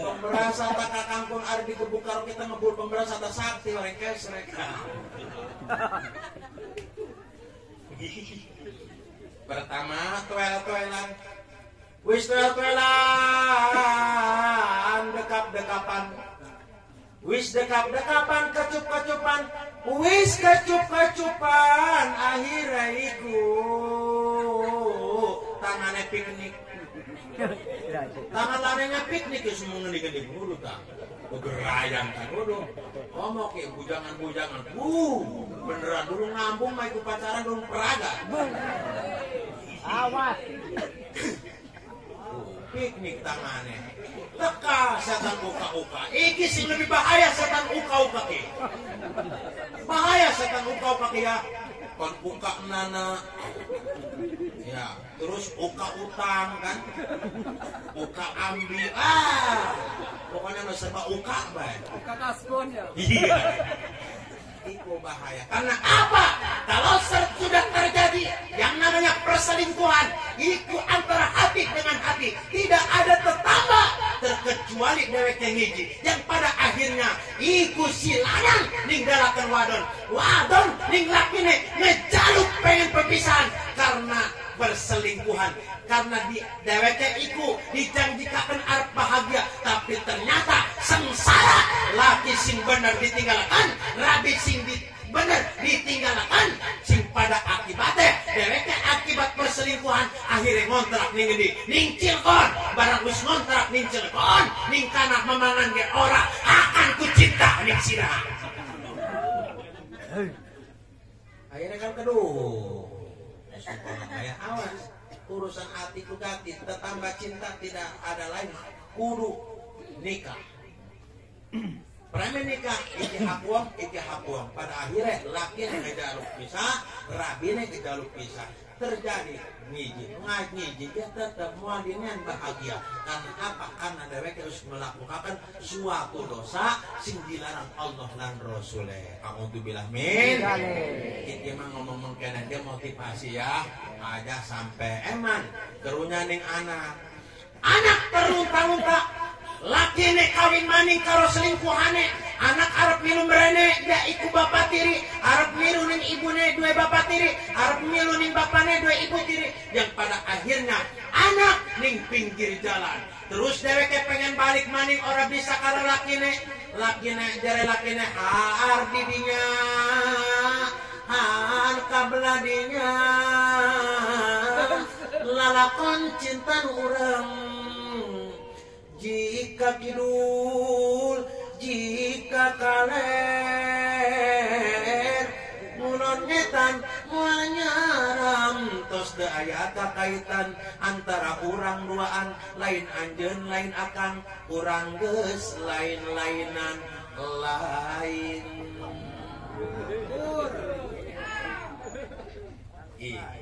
Pemberasa tak kakangkun ada di kebukar kita ngebul pemberasa tak sakti orang kesrek. Pertama tuel-tuelan. Wis tuel-tuelan dekap-dekapan. Wis dekap-dekapan, kecup-kecupan, wis kecup-kecupan, akhirnya iku tangannya piknik. Tangan lanenya piknik, ya semua ngedi-ngedi bulu, tak? Berayang, kan? Waduh, ngomong ya, bujangan-bujangan. Beneran, dulu ngambung, maiku pacaran, dulu peraga. Awas. Piknik tangannya. Teka setan uka-uka. Iki sing lebih bahaya setan uka-uka ki. ya, kon buka nana, ya, terus buka utang kan, buka ambil, pokoknya nggak serba buka ban, buka kaskon ya, iya, itu bahaya. Karena apa? Kalau sudah terjadi yang namanya perselingkuhan, itu antara hati dengan hati, tidak ada tetangga terkecuali dewek yang hiji, yang pada akhirnya iku si lanang ninggalakan wadon, wadon ning lakine ngejaluk pengen perpisahan karena perselingkuhan, karena di dewek iku dijanjikakan arep bahagia, tapi ternyata sengsara. Laki sing bener ditinggalkan, rabi sing bener ditinggalkan, sing pada akibatnya deweknya akibat perselingkuhan akhirnya ngontrak ning gede ning cilkon, barang wis ngontrak ning cilkon ning tanah memangan ge ora akan ku cinta ning sira. Akhirnya kan keduh ya, awas urusan hati ku ganti, tetambah cinta tidak ada lain kudu nikah. Premen nikah, iki hakuam. Pada akhirnya laki ngejaluk pisah, rabine ngejaluk pisah. Terjadi ngaji dia tetap muadinya bahagia. Karena apa? Karena dewek harus melakukan suatu dosa sing dilarang Allah dan Rasulnya. A'udzubillah min. Iki mah ngomong mengkena dia motivasi ya. Aja sampai eman kerunya ning anak. Anak perlu tahu tak? Laki ini kawin maning karo selingkuhane, anak arep milu merene dia iku bapak tiri, arep milunin ibune dua bapak tiri, arep milunin bapane dua ibu tiri, yang pada akhirnya anak ning pinggir jalan. Terus dheweke pengen balik maning ora bisa karo lakine, lakine jare lakine haar didinya, haar kabladinya, lalakon cinta urang. Jika kidul, jika kaler, munon netan, menyaram. Tos de ayat kaitan antara orang duaan, lain anjen, lain akan, orang ges, lain-lainan, lain.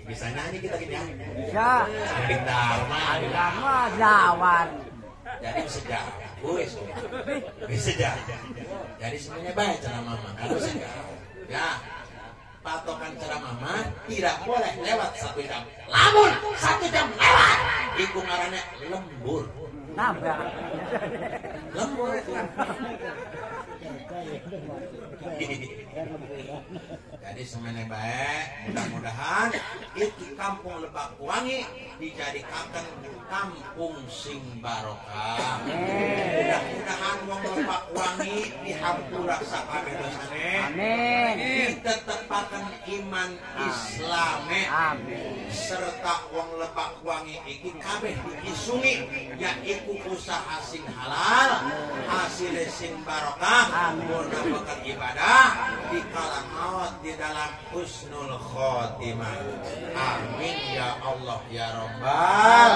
Bisa nyanyi kita gini ya? Bisa. Angling Dharma. Angling Dharma, jawan. Jadi sejarah, jadi semuanya baik cara mama. Kalau sejarah, ya patokan cara mama tidak boleh lewat 1 jam. Lamun 1 jam lewat, iku ngarannya lembur. Lembur itu. Jadi semuanya baik, mudah-mudahan itu kampung Lebak Wangi dijadikan kampung sing barokah. Mudah-mudahan wong Lebak Wangi dihampura sakabeh dosane. Amin. Ditetepaken iman Islame. Amin. Serta wong Lebak Wangi iki kabeh diisungi yaiku usaha sing halal, hasil sing barokah. Murnapakan ibadah di kalang maut di dalam husnul khotimah. Amin ya Allah ya Rabbal.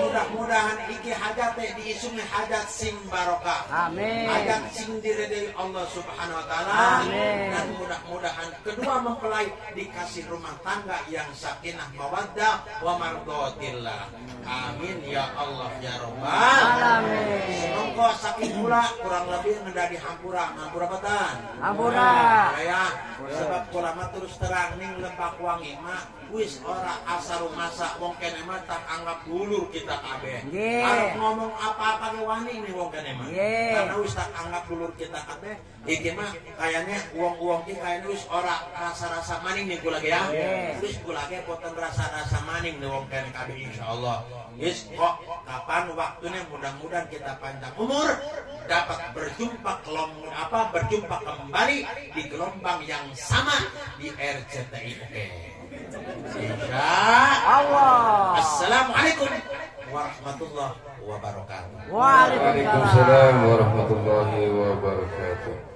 Mudah-mudahan iki hajat diisungnya hajat sing barokah. Amin. Hajat sing diridai Allah Subhanahu Wa Taala. Amin. Dan mudah-mudahan kedua mempelai dikasih rumah tangga yang sakinah mawadah wa mardotillah. Amin ya Allah ya Rabbal. Amin. Semoga sakin pula kurang lebih mendadi hampura batan. Hampura. Ya. Sebab ulama terus terang ning Lebak Wangi mak wis ora asal masak wong kene mah tak anggap dulur kita kabeh. Arep ngomong apa-apa ge wani ning wong kene mah. Karena wis tak anggap dulur kita kabeh. Iki mah kayane wong-wong iki kayane wis ora rasa-rasa maning ning kula ge ya. Wis kula ge boten rasa-rasa maning ning wong kene kabeh insyaallah. Wis kok kapan waktunya mudah-mudahan kita panjang umur dapat berjumpa kembali di gelombang yang sama di RCTI. Insyaallah. Assalamualaikum warahmatullahi wabarakatuh. Waalaikumsalam warahmatullahi wabarakatuh.